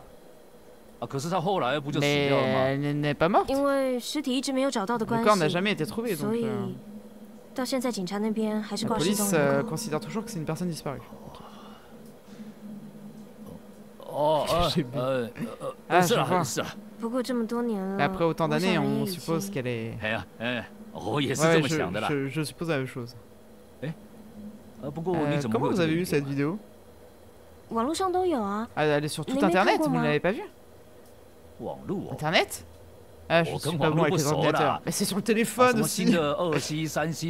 Mais elle n'est pas morte. Le corps n'a jamais été trouvé, donc... Euh... La police euh, considère toujours que c'est une personne disparue. Ah, je vois. Après autant d'années, on suppose qu'elle est... Ouais, je, je, je suppose la même chose. Euh, comment vous avez vu cette vidéo? Ah, elle est sur tout Internet, vous ne l'avez pas vue? Internet? Ah, je suis pas bon avec les ordinateurs. Mais c'est sur le téléphone aussi.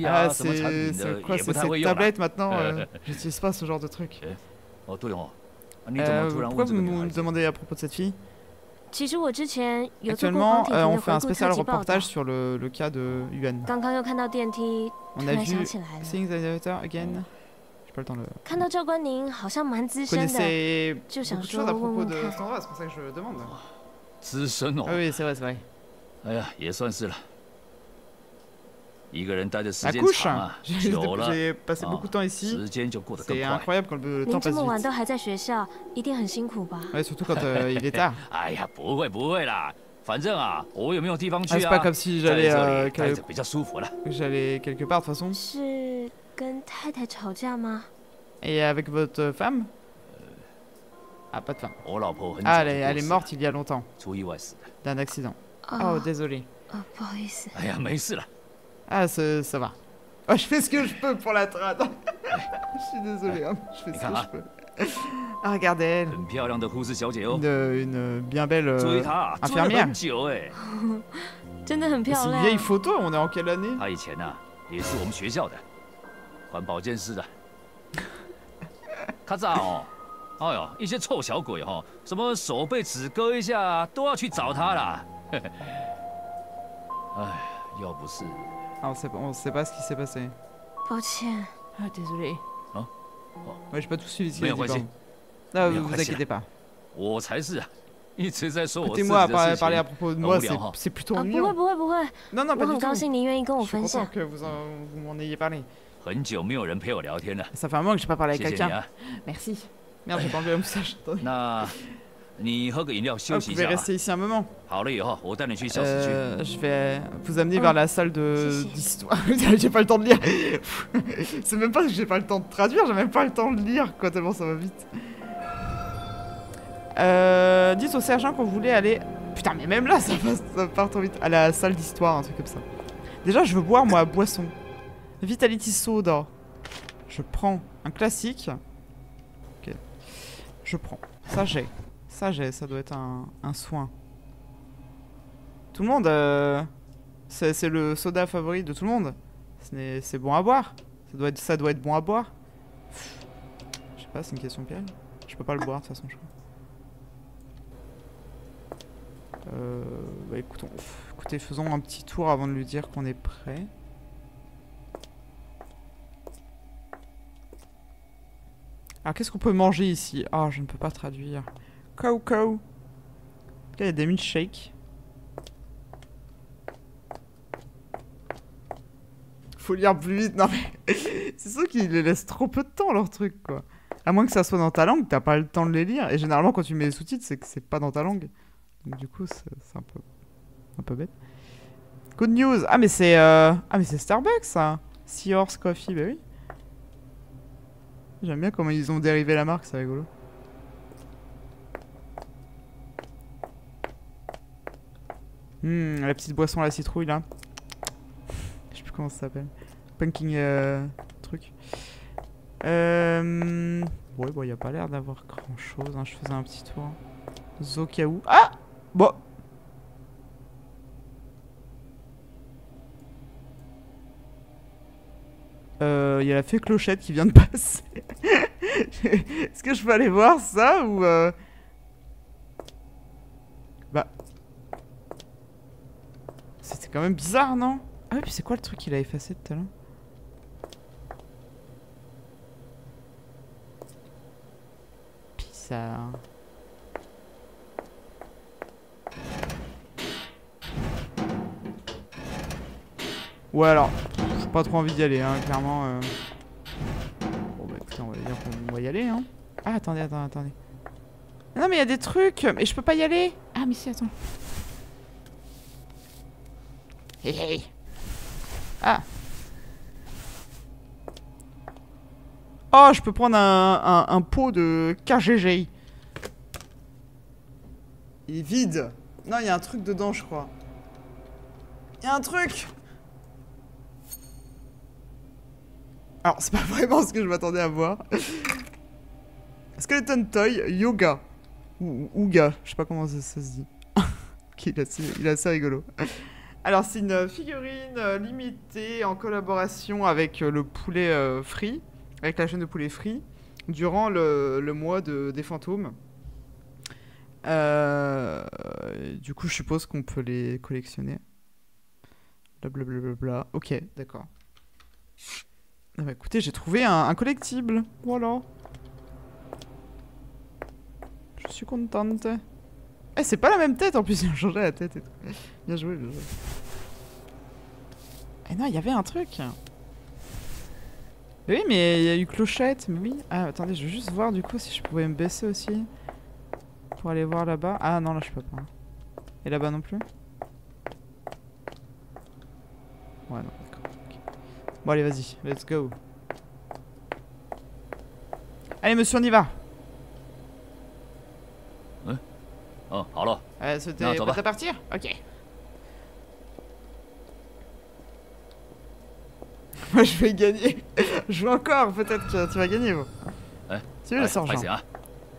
Ah, c'est quoi, c'est cette tablette maintenant? euh, J'utilise pas ce genre de truc. Euh, pourquoi vous me demandez à propos de cette fille? Actuellement, euh, on fait un spécial reportage sur le, le cas de Yuan. On a vu... Seeing the elevator again. J'ai pas le temps de... Vous connaissez beaucoup de choses à propos de cet endroit, c'est pour ça que je demande. Ah oui, c'est vrai, c'est vrai. La couche, j'ai passé beaucoup de temps ici. C'est incroyable quand le temps passe vite. Ouais, surtout quand euh, il est tard. Ah, c'est pas comme si j'allais euh, quel... quelque part de toute façon. Et avec votre femme? Ah, pas de femme. Ah, elle est, elle est morte il y a longtemps. D'un accident. Oh, désolé. Ah, ça va. Oh, je fais ce que je peux pour la trad. Je suis désolé, hein. Je fais ce que je peux. Ah, regardez elle. Une, une bien belle euh, infirmière. C'est une vieille photo, on est en quelle année? Ah, on sait pas ce qui s'est passé. Ah, désolé. Hein? Ouais, j'ai pas tout suivi ce qu'il a dit. Non, vous inquiétez pas. Écoutez-moi, parler à propos de moi, c'est plutôt ennuyeux. Non, non, pas du tout. Je suis content que vous m'en ayez parlé. Ça fait un moment que j'ai pas parlé avec quelqu'un. Merci. Merde, j'ai pas enlevé la moustache. Ah, vous pouvez rester ici un moment. Euh, je vais vous amener vers la salle d'histoire. De... J'ai pas le temps de lire. C'est même pas que j'ai pas le temps de traduire, j'ai même pas le temps de lire. Quoi, tellement ça va vite. Euh, dites au sergent qu'on voulait aller... Putain, mais même là, ça, passe, ça part trop vite. À la salle d'histoire, un truc comme ça. Déjà, je veux boire, moi, boisson. Vitality Soda. Je prends un classique. Ok. Je prends. Ça, j'ai. Ça, ça doit être un, un soin. Tout le monde, euh, c'est le soda favori de tout le monde. C'est bon à boire. Ça doit être, ça doit être bon à boire. Je sais pas, c'est une question piège. Je peux pas le boire de toute façon, je crois. Euh, bah écoutons, pff, écoutez, faisons un petit tour avant de lui dire qu'on est prêt. Alors qu'est-ce qu'on peut manger ici? Ah, oh, je ne peux pas traduire. Coco. Là, il y a des milkshakes. Faut lire plus vite, non mais... C'est sûr qu'ils les laissent trop peu de temps, leur truc, quoi. À moins que ça soit dans ta langue, t'as pas le temps de les lire. Et généralement, quand tu mets les sous-titres, c'est que c'est pas dans ta langue. Donc du coup, c'est un peu... un peu bête. Good news. Ah, mais c'est... Euh... Ah, mais c'est Starbucks, ça. Sea Horse Coffee, bah oui. J'aime bien comment ils ont dérivé la marque, c'est rigolo. Hum, la petite boisson à la citrouille là. Je sais plus comment ça s'appelle. Pumpkin euh, truc. Euh... Ouais, bon, il n'y a pas l'air d'avoir grand chose. Hein. Je faisais un petit tour. Zokaou. Ah bon. Euh, il y a la fée Clochette qui vient de passer. Est-ce que je peux aller voir ça ou. Euh... Bah. C'est quand même bizarre, non? Ah oui, puis c'est quoi le truc qu'il a effacé tout à l'heure? Bizarre. Ouais, alors, j'ai pas trop envie d'y aller, hein, clairement. Euh... Bon, bah écoutez, on va dire qu'on va y aller, hein. Ah, attendez, attendez, attendez. Non, mais il y a des trucs, et je peux pas y aller. Ah, mais si, attends. Hey, hey. Ah. Oh, je peux prendre un, un, un pot de K G G. Il est vide. Non, il y a un truc dedans, je crois. Il y a un truc. Alors, c'est pas vraiment ce que je m'attendais à voir. Skeleton Toy Yoga. Ou Ouga, je sais pas comment ça, ça se dit. Ok, il est assez, il est assez rigolo. Alors, c'est une figurine euh, limitée en collaboration avec euh, le Poulet euh, Free, avec la chaîne de Poulet Free, durant le, le mois de, des fantômes. Euh, du coup, je suppose qu'on peut les collectionner. Blablabla. Ok, d'accord. Ah bah, écoutez, j'ai trouvé un, un collectible. Voilà. Je suis contente. Eh, c'est pas la même tête en plus, ils ont changé la tête et tout. Bien joué, bien joué. Eh non, il y avait un truc. Oui, mais il y a eu clochette, mais oui. Ah, attendez, je veux juste voir du coup si je pouvais me baisser aussi. Pour aller voir là-bas. Ah non, là je peux pas. Et là-bas non plus. Ouais, non, d'accord. Okay. Bon, allez, vas-y, let's go. Allez, monsieur, on y va. Oh, alors. Euh, c'était prêt à partir? Ok. Moi je vais gagner. Je veux encore, peut-être que tu vas gagner. Vous. Eh, tu veux eh, le sergent?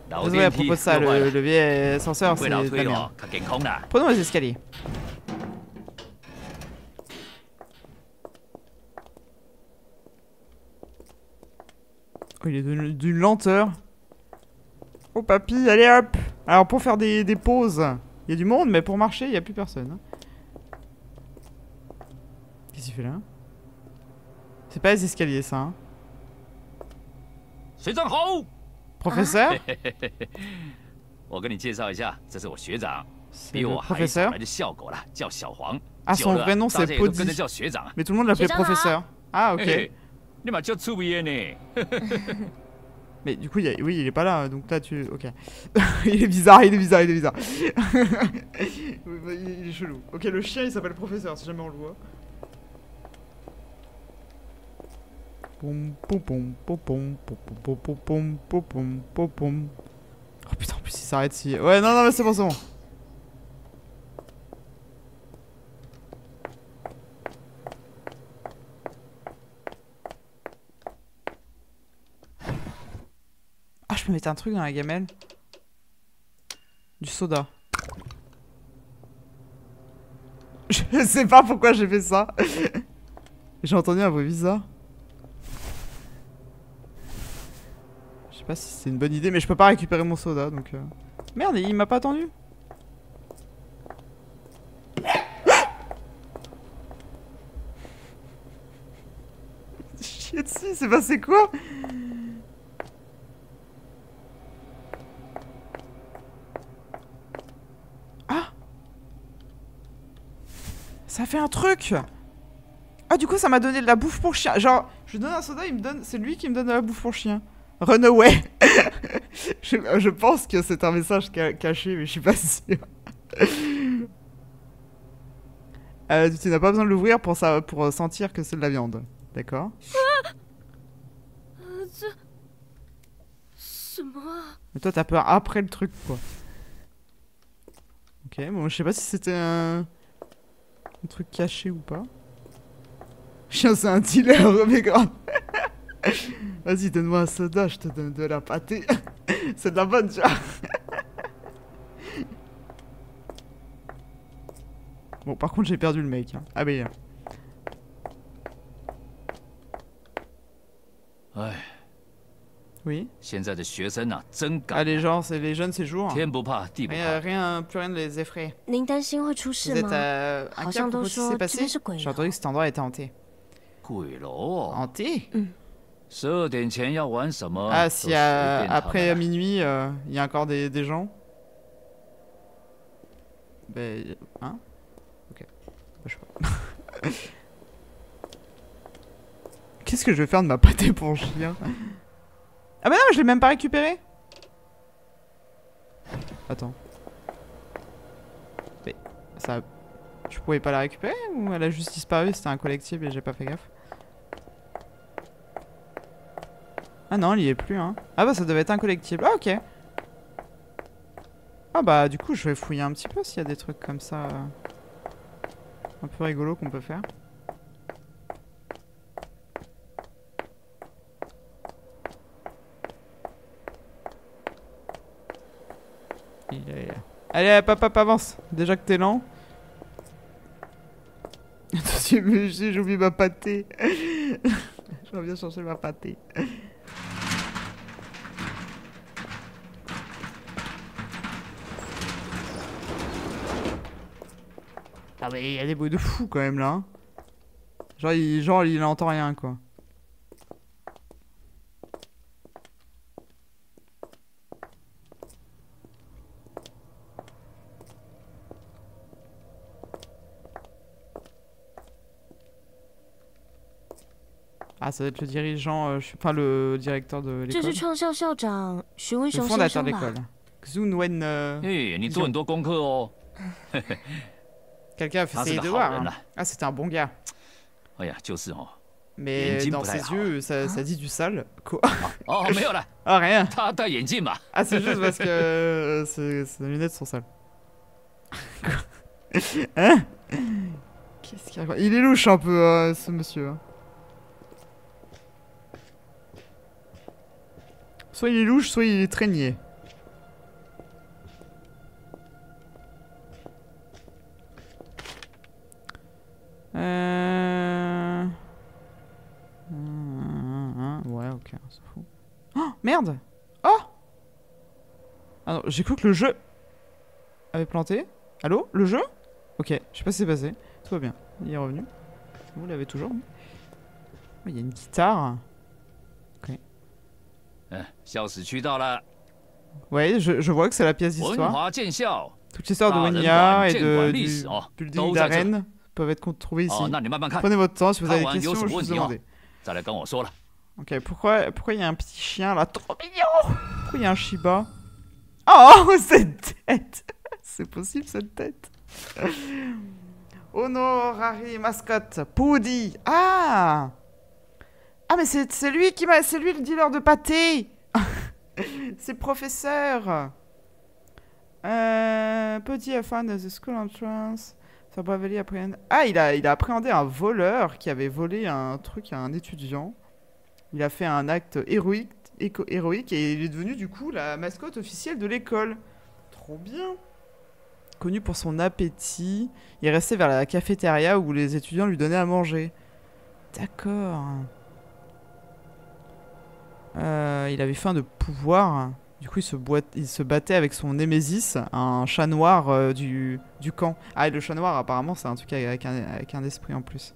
Désolé, à propos de ça, le levier ascenseur, c'est de la merde. Prenons les escaliers. Oh, il est d'une lenteur. Oh papy, allez hop. Alors pour faire des, des pauses, il y a du monde, mais pour marcher, il n'y a plus personne. Qu'est-ce qu'il fait là? C'est pas les escaliers ça. Hein. C'est un haut. Professeur? C'est le professeur. Ah, son vrai nom c'est Pudi. Mais tout le monde l'appelait professeur. Ah ok. Mais du coup, il a... oui, il est pas là, donc là tu. Ok. Il est bizarre, il est bizarre, il est bizarre. Il est chelou. Ok, le chien il s'appelle Professeur, si jamais on le voit. Oh putain, en plus il s'arrête si. Ouais, non, non, mais c'est bon, c'est bon. Je peux mettre un truc dans la gamelle. Du soda. Je sais pas pourquoi j'ai fait ça. J'ai entendu un bruit bizarre. Je sais pas si c'est une bonne idée, mais je peux pas récupérer mon soda donc. Euh... Merde, il m'a pas attendu. Chier dessus, c'est passé quoi? Ça fait un truc. Ah du coup ça m'a donné de la bouffe pour chien. Genre je lui donne un soda, il me donne, c'est lui qui me donne de la bouffe pour chien. Run away. je, je pense que c'est un message ca caché mais je suis pas sûr. euh, tu n'as pas besoin de l'ouvrir pour ça, pour sentir que c'est de la viande, d'accord? Mais toi t'as peur après le truc quoi. Ok bon je sais pas si c'était un. Un truc caché ou pas? Chien, c'est un dealer, mais grave. Vas-y, donne-moi un soda, je te donne de la pâtée. C'est de la bonne, tu vois. Bon, par contre, j'ai perdu le mec. Hein. Ah, mais. Ouais. Oui. Ah, les gens, c'est les jeunes ces jours. Rien, rien, plus rien ne les effraie. Vous êtes euh, inquiet pour ce qui s'est passé? J'ai entendu que cet endroit était hanté. Hanté? Mm. Ah, si euh, après minuit, il euh, y a encore des, des gens. Ben, hein? Ok. Je sais pas. Qu'est-ce que je vais faire de ma pâté pour chien? Ah bah non, je l'ai même pas récupéré. Attends. Mais ça... Je pouvais pas la récupérer ou elle a juste disparu? C'était un collectif et j'ai pas fait gaffe. Ah non, elle y est plus hein. Ah bah ça devait être un collectif. Ah ok. Ah bah du coup je vais fouiller un petit peu s'il y a des trucs comme ça... Un peu rigolo qu'on peut faire. Allez, papa, avance. Déjà que t'es lent. Attention, j'oublie ma pâtée. Je reviens chercher ma pâtée. Ah mais il y a des bruits de fou quand même là. Genre il, genre, il entend rien quoi. Ah, ça doit être le dirigeant, euh, je suis pas le directeur de l'école. Le fondateur de l'école. Zhu Wen... Euh, Quelqu'un a fait ses devoirs. Hein. Ah, c'était un bon gars. Mais dans ses yeux, ça, ça dit du sale. Quoi? Ah, rien. Ah, c'est juste parce que euh, ses, ses lunettes sont sales. Hein? Qu'est-ce qu'il raconte? Il est louche un peu, euh, ce monsieur. Hein. Soit il est louche, soit il est traîné. Euh... Ouais, ok, on s'en fout. Oh, merde! Oh! Ah non, j'ai cru que le jeu... avait planté. Allô? Le jeu? Ok, je sais pas ce qui s'est passé. Tout va bien, il est revenu. Vous l'avez toujours. Oh, il y a une guitare. Ouais, je, je vois que c'est la pièce d'histoire. Toute l'histoire de Wenhua et de, du building d'arène peuvent être trouvées ici. Prenez votre temps, si vous avez des questions, je vous demandez. Ok, pourquoi pourquoi il y a un petit chien là? Trop mignon! Pourquoi il y a un Shiba? Oh, cette tête! C'est possible cette tête? Honorary mascotte, Pudi! Ah! Ah mais c'est lui qui m'a... C'est lui le dealer de pâté. C'est le professeur. Euh, Petit fan de the school entrance. Ah il a, il a appréhendé un voleur qui avait volé un truc à un étudiant. Il a fait un acte héroïque, éco, héroïque et il est devenu du coup la mascotte officielle de l'école. Trop bien. Connu pour son appétit, il est resté vers la cafétéria où les étudiants lui donnaient à manger. D'accord. Euh, il avait faim de pouvoir, du coup il se, boite, il se battait avec son némésis, un chat noir euh, du, du camp. Ah et le chat noir apparemment c'est un truc avec un, avec un esprit en plus.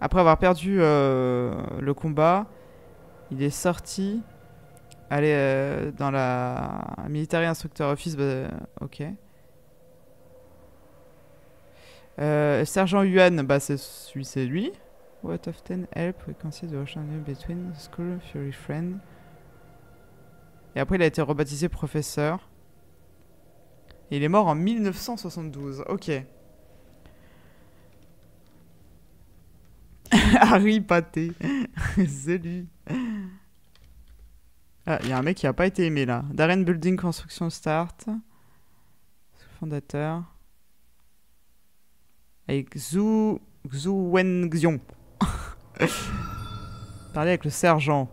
Après avoir perdu euh, le combat, il est sorti, allé euh, dans la military instructor office, bah, ok. Euh, Sergent Yuan, bah c'est lui, c'est lui. What often help we consider between school fury friend. Et après il a été rebaptisé professeur. Et il est mort en mille neuf cent soixante-douze. Ok. Harry Pâté. C'est lui. Ah, il y a un mec qui a pas été aimé là. Darren Building Construction Start. Fondateur. Avec Zhu... Zhu Wenxiong. Parler avec le sergent.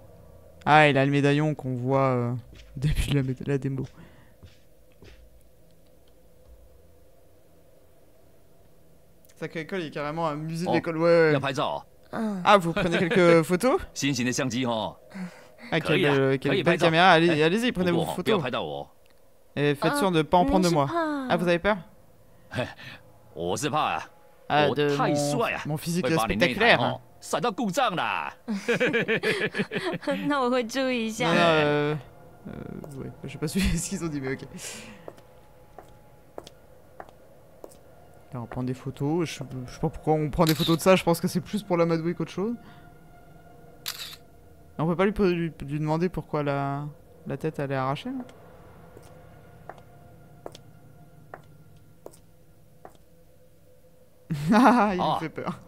Ah, il a le médaillon qu'on voit euh, au début de la, la démo. Sacré école, il y a carrément un musée de l'école. Ouais, ouais. Ah, vous prenez quelques photos? ah, qui a de, qui a de belles caméras, allez-y, allez prenez vos photos. Et faites sûr de ne pas en prendre de moi. Ah, vous avez peur? Ah, de mon, mon physique spectaculaire. Ça doit couper là. Non, euh, euh, ouais, je sais pas ce qu'ils ont dit, mais ok. Là, on prend des photos. Je, je sais pas pourquoi on prend des photos de ça. Je pense que c'est plus pour l'amadouer qu'autre chose. On peut pas lui, lui, lui demander pourquoi la, la tête elle est arrachée là. Ah, il me fait peur.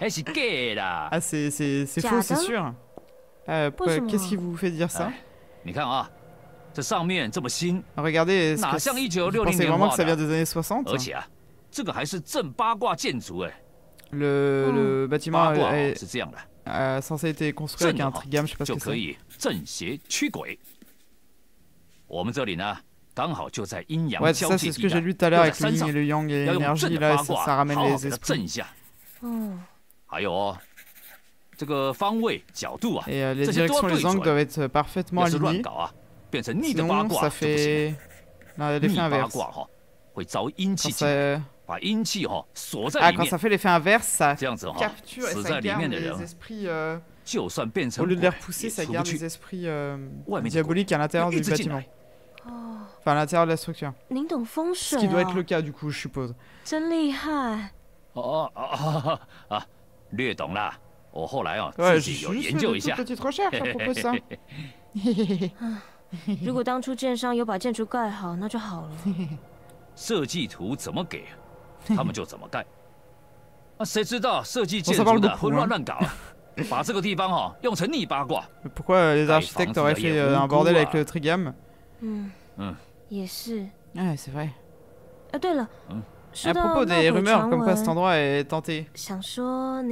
Ah, c'est faux, c'est sûr. Euh, Qu'est-ce qui vous fait dire ça? Regardez, vous pensez vraiment que ça vient des années soixante? Le, le bâtiment est, est, est censé être construit avec un trigame, je sais pas ce que c'est. Ouais, ça c'est ce que j'ai lu tout à l'heure avec le yin et le yang et l'énergie là, et ça, ça ramène les esprits. Et euh, les directions, les angles doivent être parfaitement alignés, sinon ça fait l'effet inverse. Quand ça... Ah, quand ça fait l'effet inverse, ça capture et ça garde les esprits... Euh... Au lieu de les repousser, ça garde les esprits euh... diaboliques à l'intérieur du bâtiment. Enfin, à l'intérieur de la structure. Ce qui doit être le cas, du coup, je suppose. Ouais, j'ai juste fait une toute petite recherche à propos de ça. On s'en parle beaucoup, hein. Mais pourquoi les architectes auraient fait un bordel avec le trigame? Ah, c'est vrai. À propos des rumeurs comme quoi cet endroit est tenté. Vous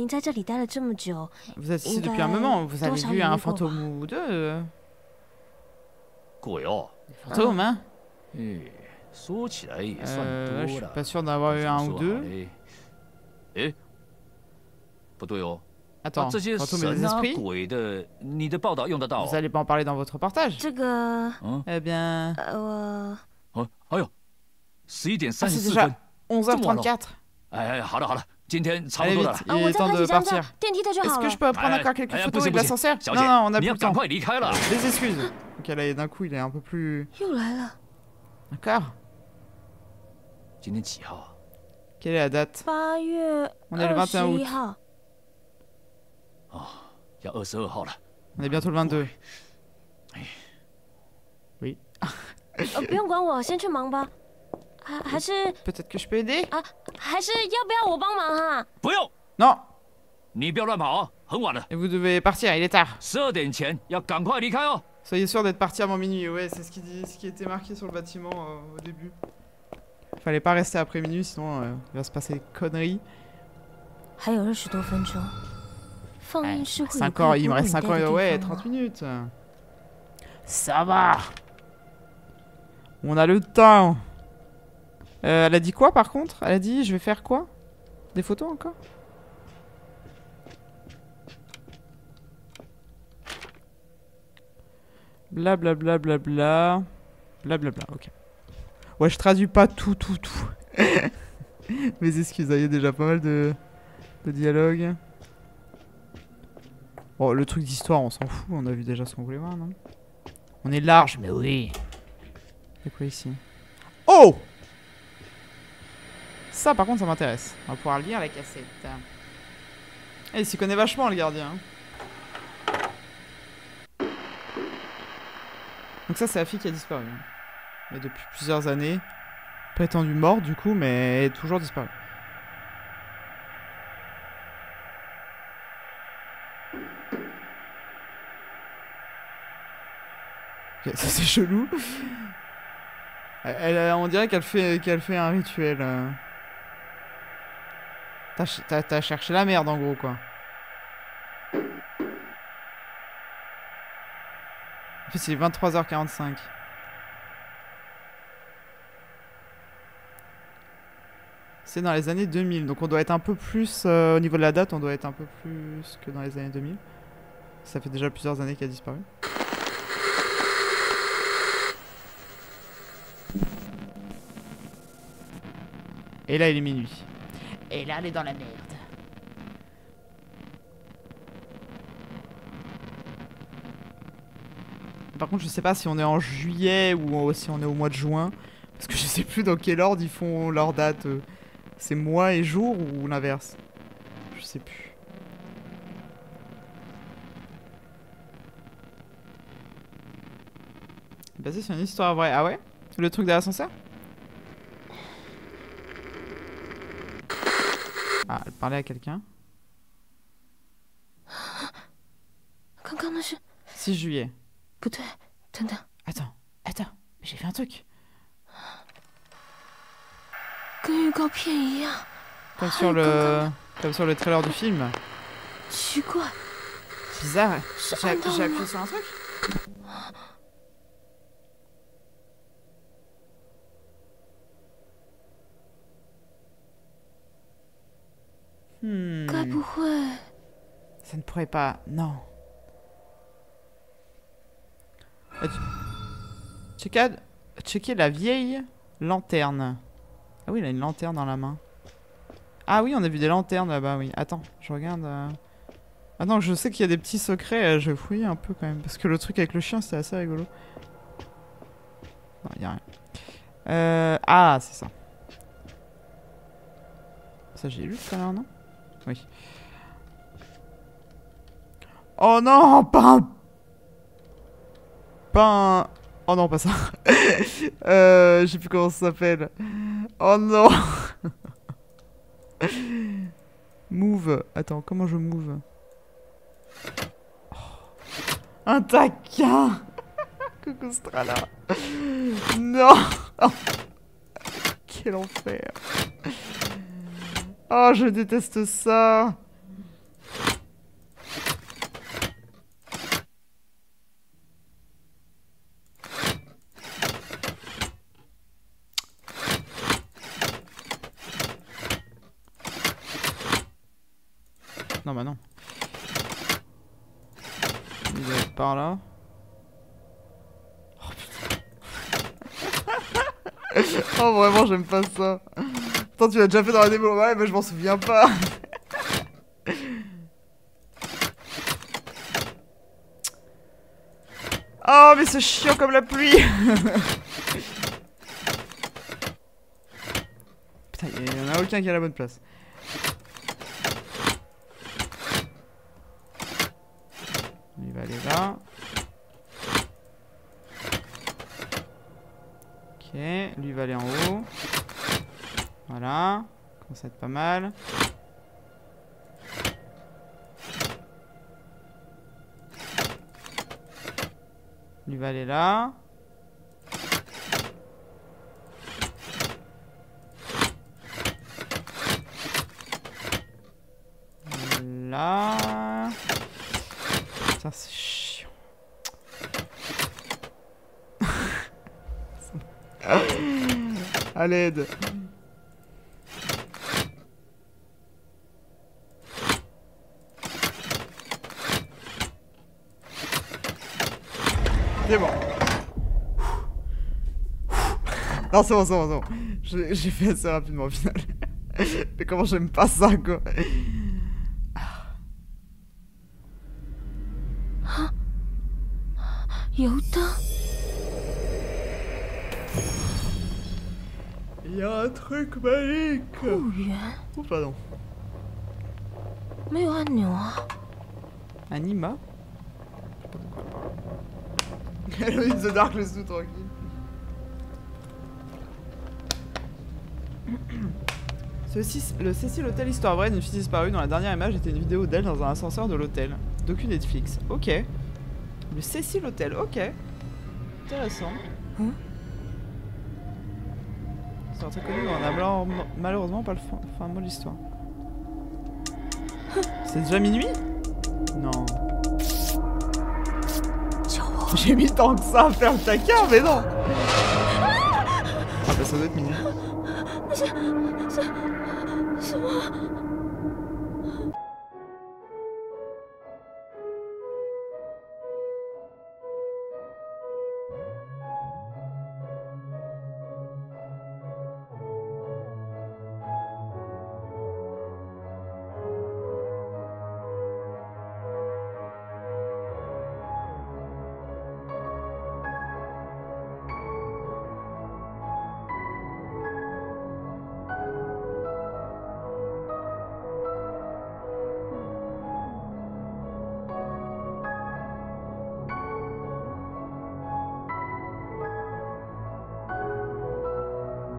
êtes ici depuis un moment, vous avez vu un fantôme ou deux? Fantôme, hein? Euh, je suis pas sûr d'avoir eu un ou deux. Attends, fantômes et des esprits? Vous allez pas en parler dans votre reportage? Eh bien... Ah, c'est déjà onze heures trente-quatre. Allez vite, il est temps de partir. Est-ce que je peux prendre encore quelques photos avec l'ascenseur? Non, non, on a plus le temps. Des excuses. Ok, là, d'un coup, il est un peu plus... D'accord. Quelle est la date? On est le vingt et un août. On est bientôt le vingt-deux. Oui. Peut-être que je peux aider? Non! Et vous devez partir, il est tard. Soyez sûr d'être parti avant minuit. Ouais, c'est ce qui dit, ce qui était marqué sur le bâtiment euh, au début. Fallait pas rester après minuit, sinon euh, il va se passer des conneries. Ouais, cinq heures, il me reste cinq heures, ouais, trente minutes. Ça va. On a le temps. Euh, elle a dit quoi par contre? Elle a dit je vais faire quoi? Des photos encore? Bla bla bla bla bla. Bla bla bla, ok. Ouais, je traduis pas tout tout tout. Mes excuses, il y a déjà pas mal de, de dialogues. Bon, le truc d'histoire, on s'en fout, on a vu déjà ce qu'on voulait voir, non? On est large, mais oui. C'est quoi ici? Oh! Ça, par contre, ça m'intéresse. On va pouvoir lire la cassette. Eh, il s'y connaît vachement, le gardien. Donc ça, c'est la fille qui a disparu. Et depuis plusieurs années, prétendue morte, du coup, mais toujours disparue. Okay, ça c'est chelou. Elle, elle, on dirait qu'elle fait, qu'elle fait un rituel. Euh... T'as cherché la merde en gros quoi. En fait c'est vingt-trois heures quarante-cinq. C'est dans les années deux mille, donc on doit être un peu plus... Euh, au niveau de la date, on doit être un peu plus que dans les années deux mille. Ça fait déjà plusieurs années qu'elle a disparu. Et là, il est minuit. Et là, elle est dans la merde. Par contre, je sais pas si on est en juillet ou si on est au mois de juin. Parce que je sais plus dans quel ordre ils font leur date. C'est mois et jour ou l'inverse? Je sais plus. C'est basé sur une histoire vraie. Ah ouais? Le truc de l'ascenseur? Ah, elle parlait à quelqu'un. six juillet. Attends, attends, j'ai fait un truc. Comme sur le... Comme sur le trailer du film. Bizarre, j'ai appuyé sur un truc. Hmm. Ça ne pourrait pas... Non. Checker... Checker la vieille lanterne. Ah oui, il a une lanterne dans la main. Ah oui, on a vu des lanternes là-bas, oui. Attends, je regarde... Euh... Attends, je sais qu'il y a des petits secrets, je vais fouiller un peu quand même. Parce que le truc avec le chien, c'était assez rigolo. Non, il n'y a rien. Euh... Ah, c'est ça. Ça, j'ai lu tout à l'heure, non? Oui. Oh non, pas un... Pas un... Oh non, pas ça. euh, je sais plus comment ça s'appelle. Oh non. Move. Attends, comment je move? Oh. Un taquin. Coucou Strala. Non. Quel enfer. Oh, je déteste ça. Non, bah non. Il doit être par là. Oh putain. Oh, vraiment, j'aime pas ça. Attends, tu l'as déjà fait dans la démo, ouais, mais je m'en souviens pas. Oh, mais c'est chiant comme la pluie. Putain, il y en a aucun qui est à la bonne place. Il va aller là. Ok, lui il va aller en haut. Voilà, commence à être pas mal. Il va aller là. Là. Ça c'est chiant. À l'aide. C'est bon. Non, c'est bon, c'est bon, c'est bon. J'ai fait assez rapidement au final. Mais comment j'aime pas ça, quoi. Yoda. Il y a un truc magique. Oh, pardon. Mais Anima. Hello in the dark, laisse nous tranquille. Ceci, le Cecil Hotel Histoire vraie d'une fille disparue dans la dernière image était une vidéo d'elle dans un ascenseur de l'hôtel. Docu Netflix. Ok. Le Cecil Hotel, ok. Intéressant. Hein? C'est un truc connu, on a malheureusement pas le fin, fin mot de l'histoire. C'est déjà minuit? Non. J'ai mis tant que ça à faire le taquin, mais non. Ah bah ça doit être mignon.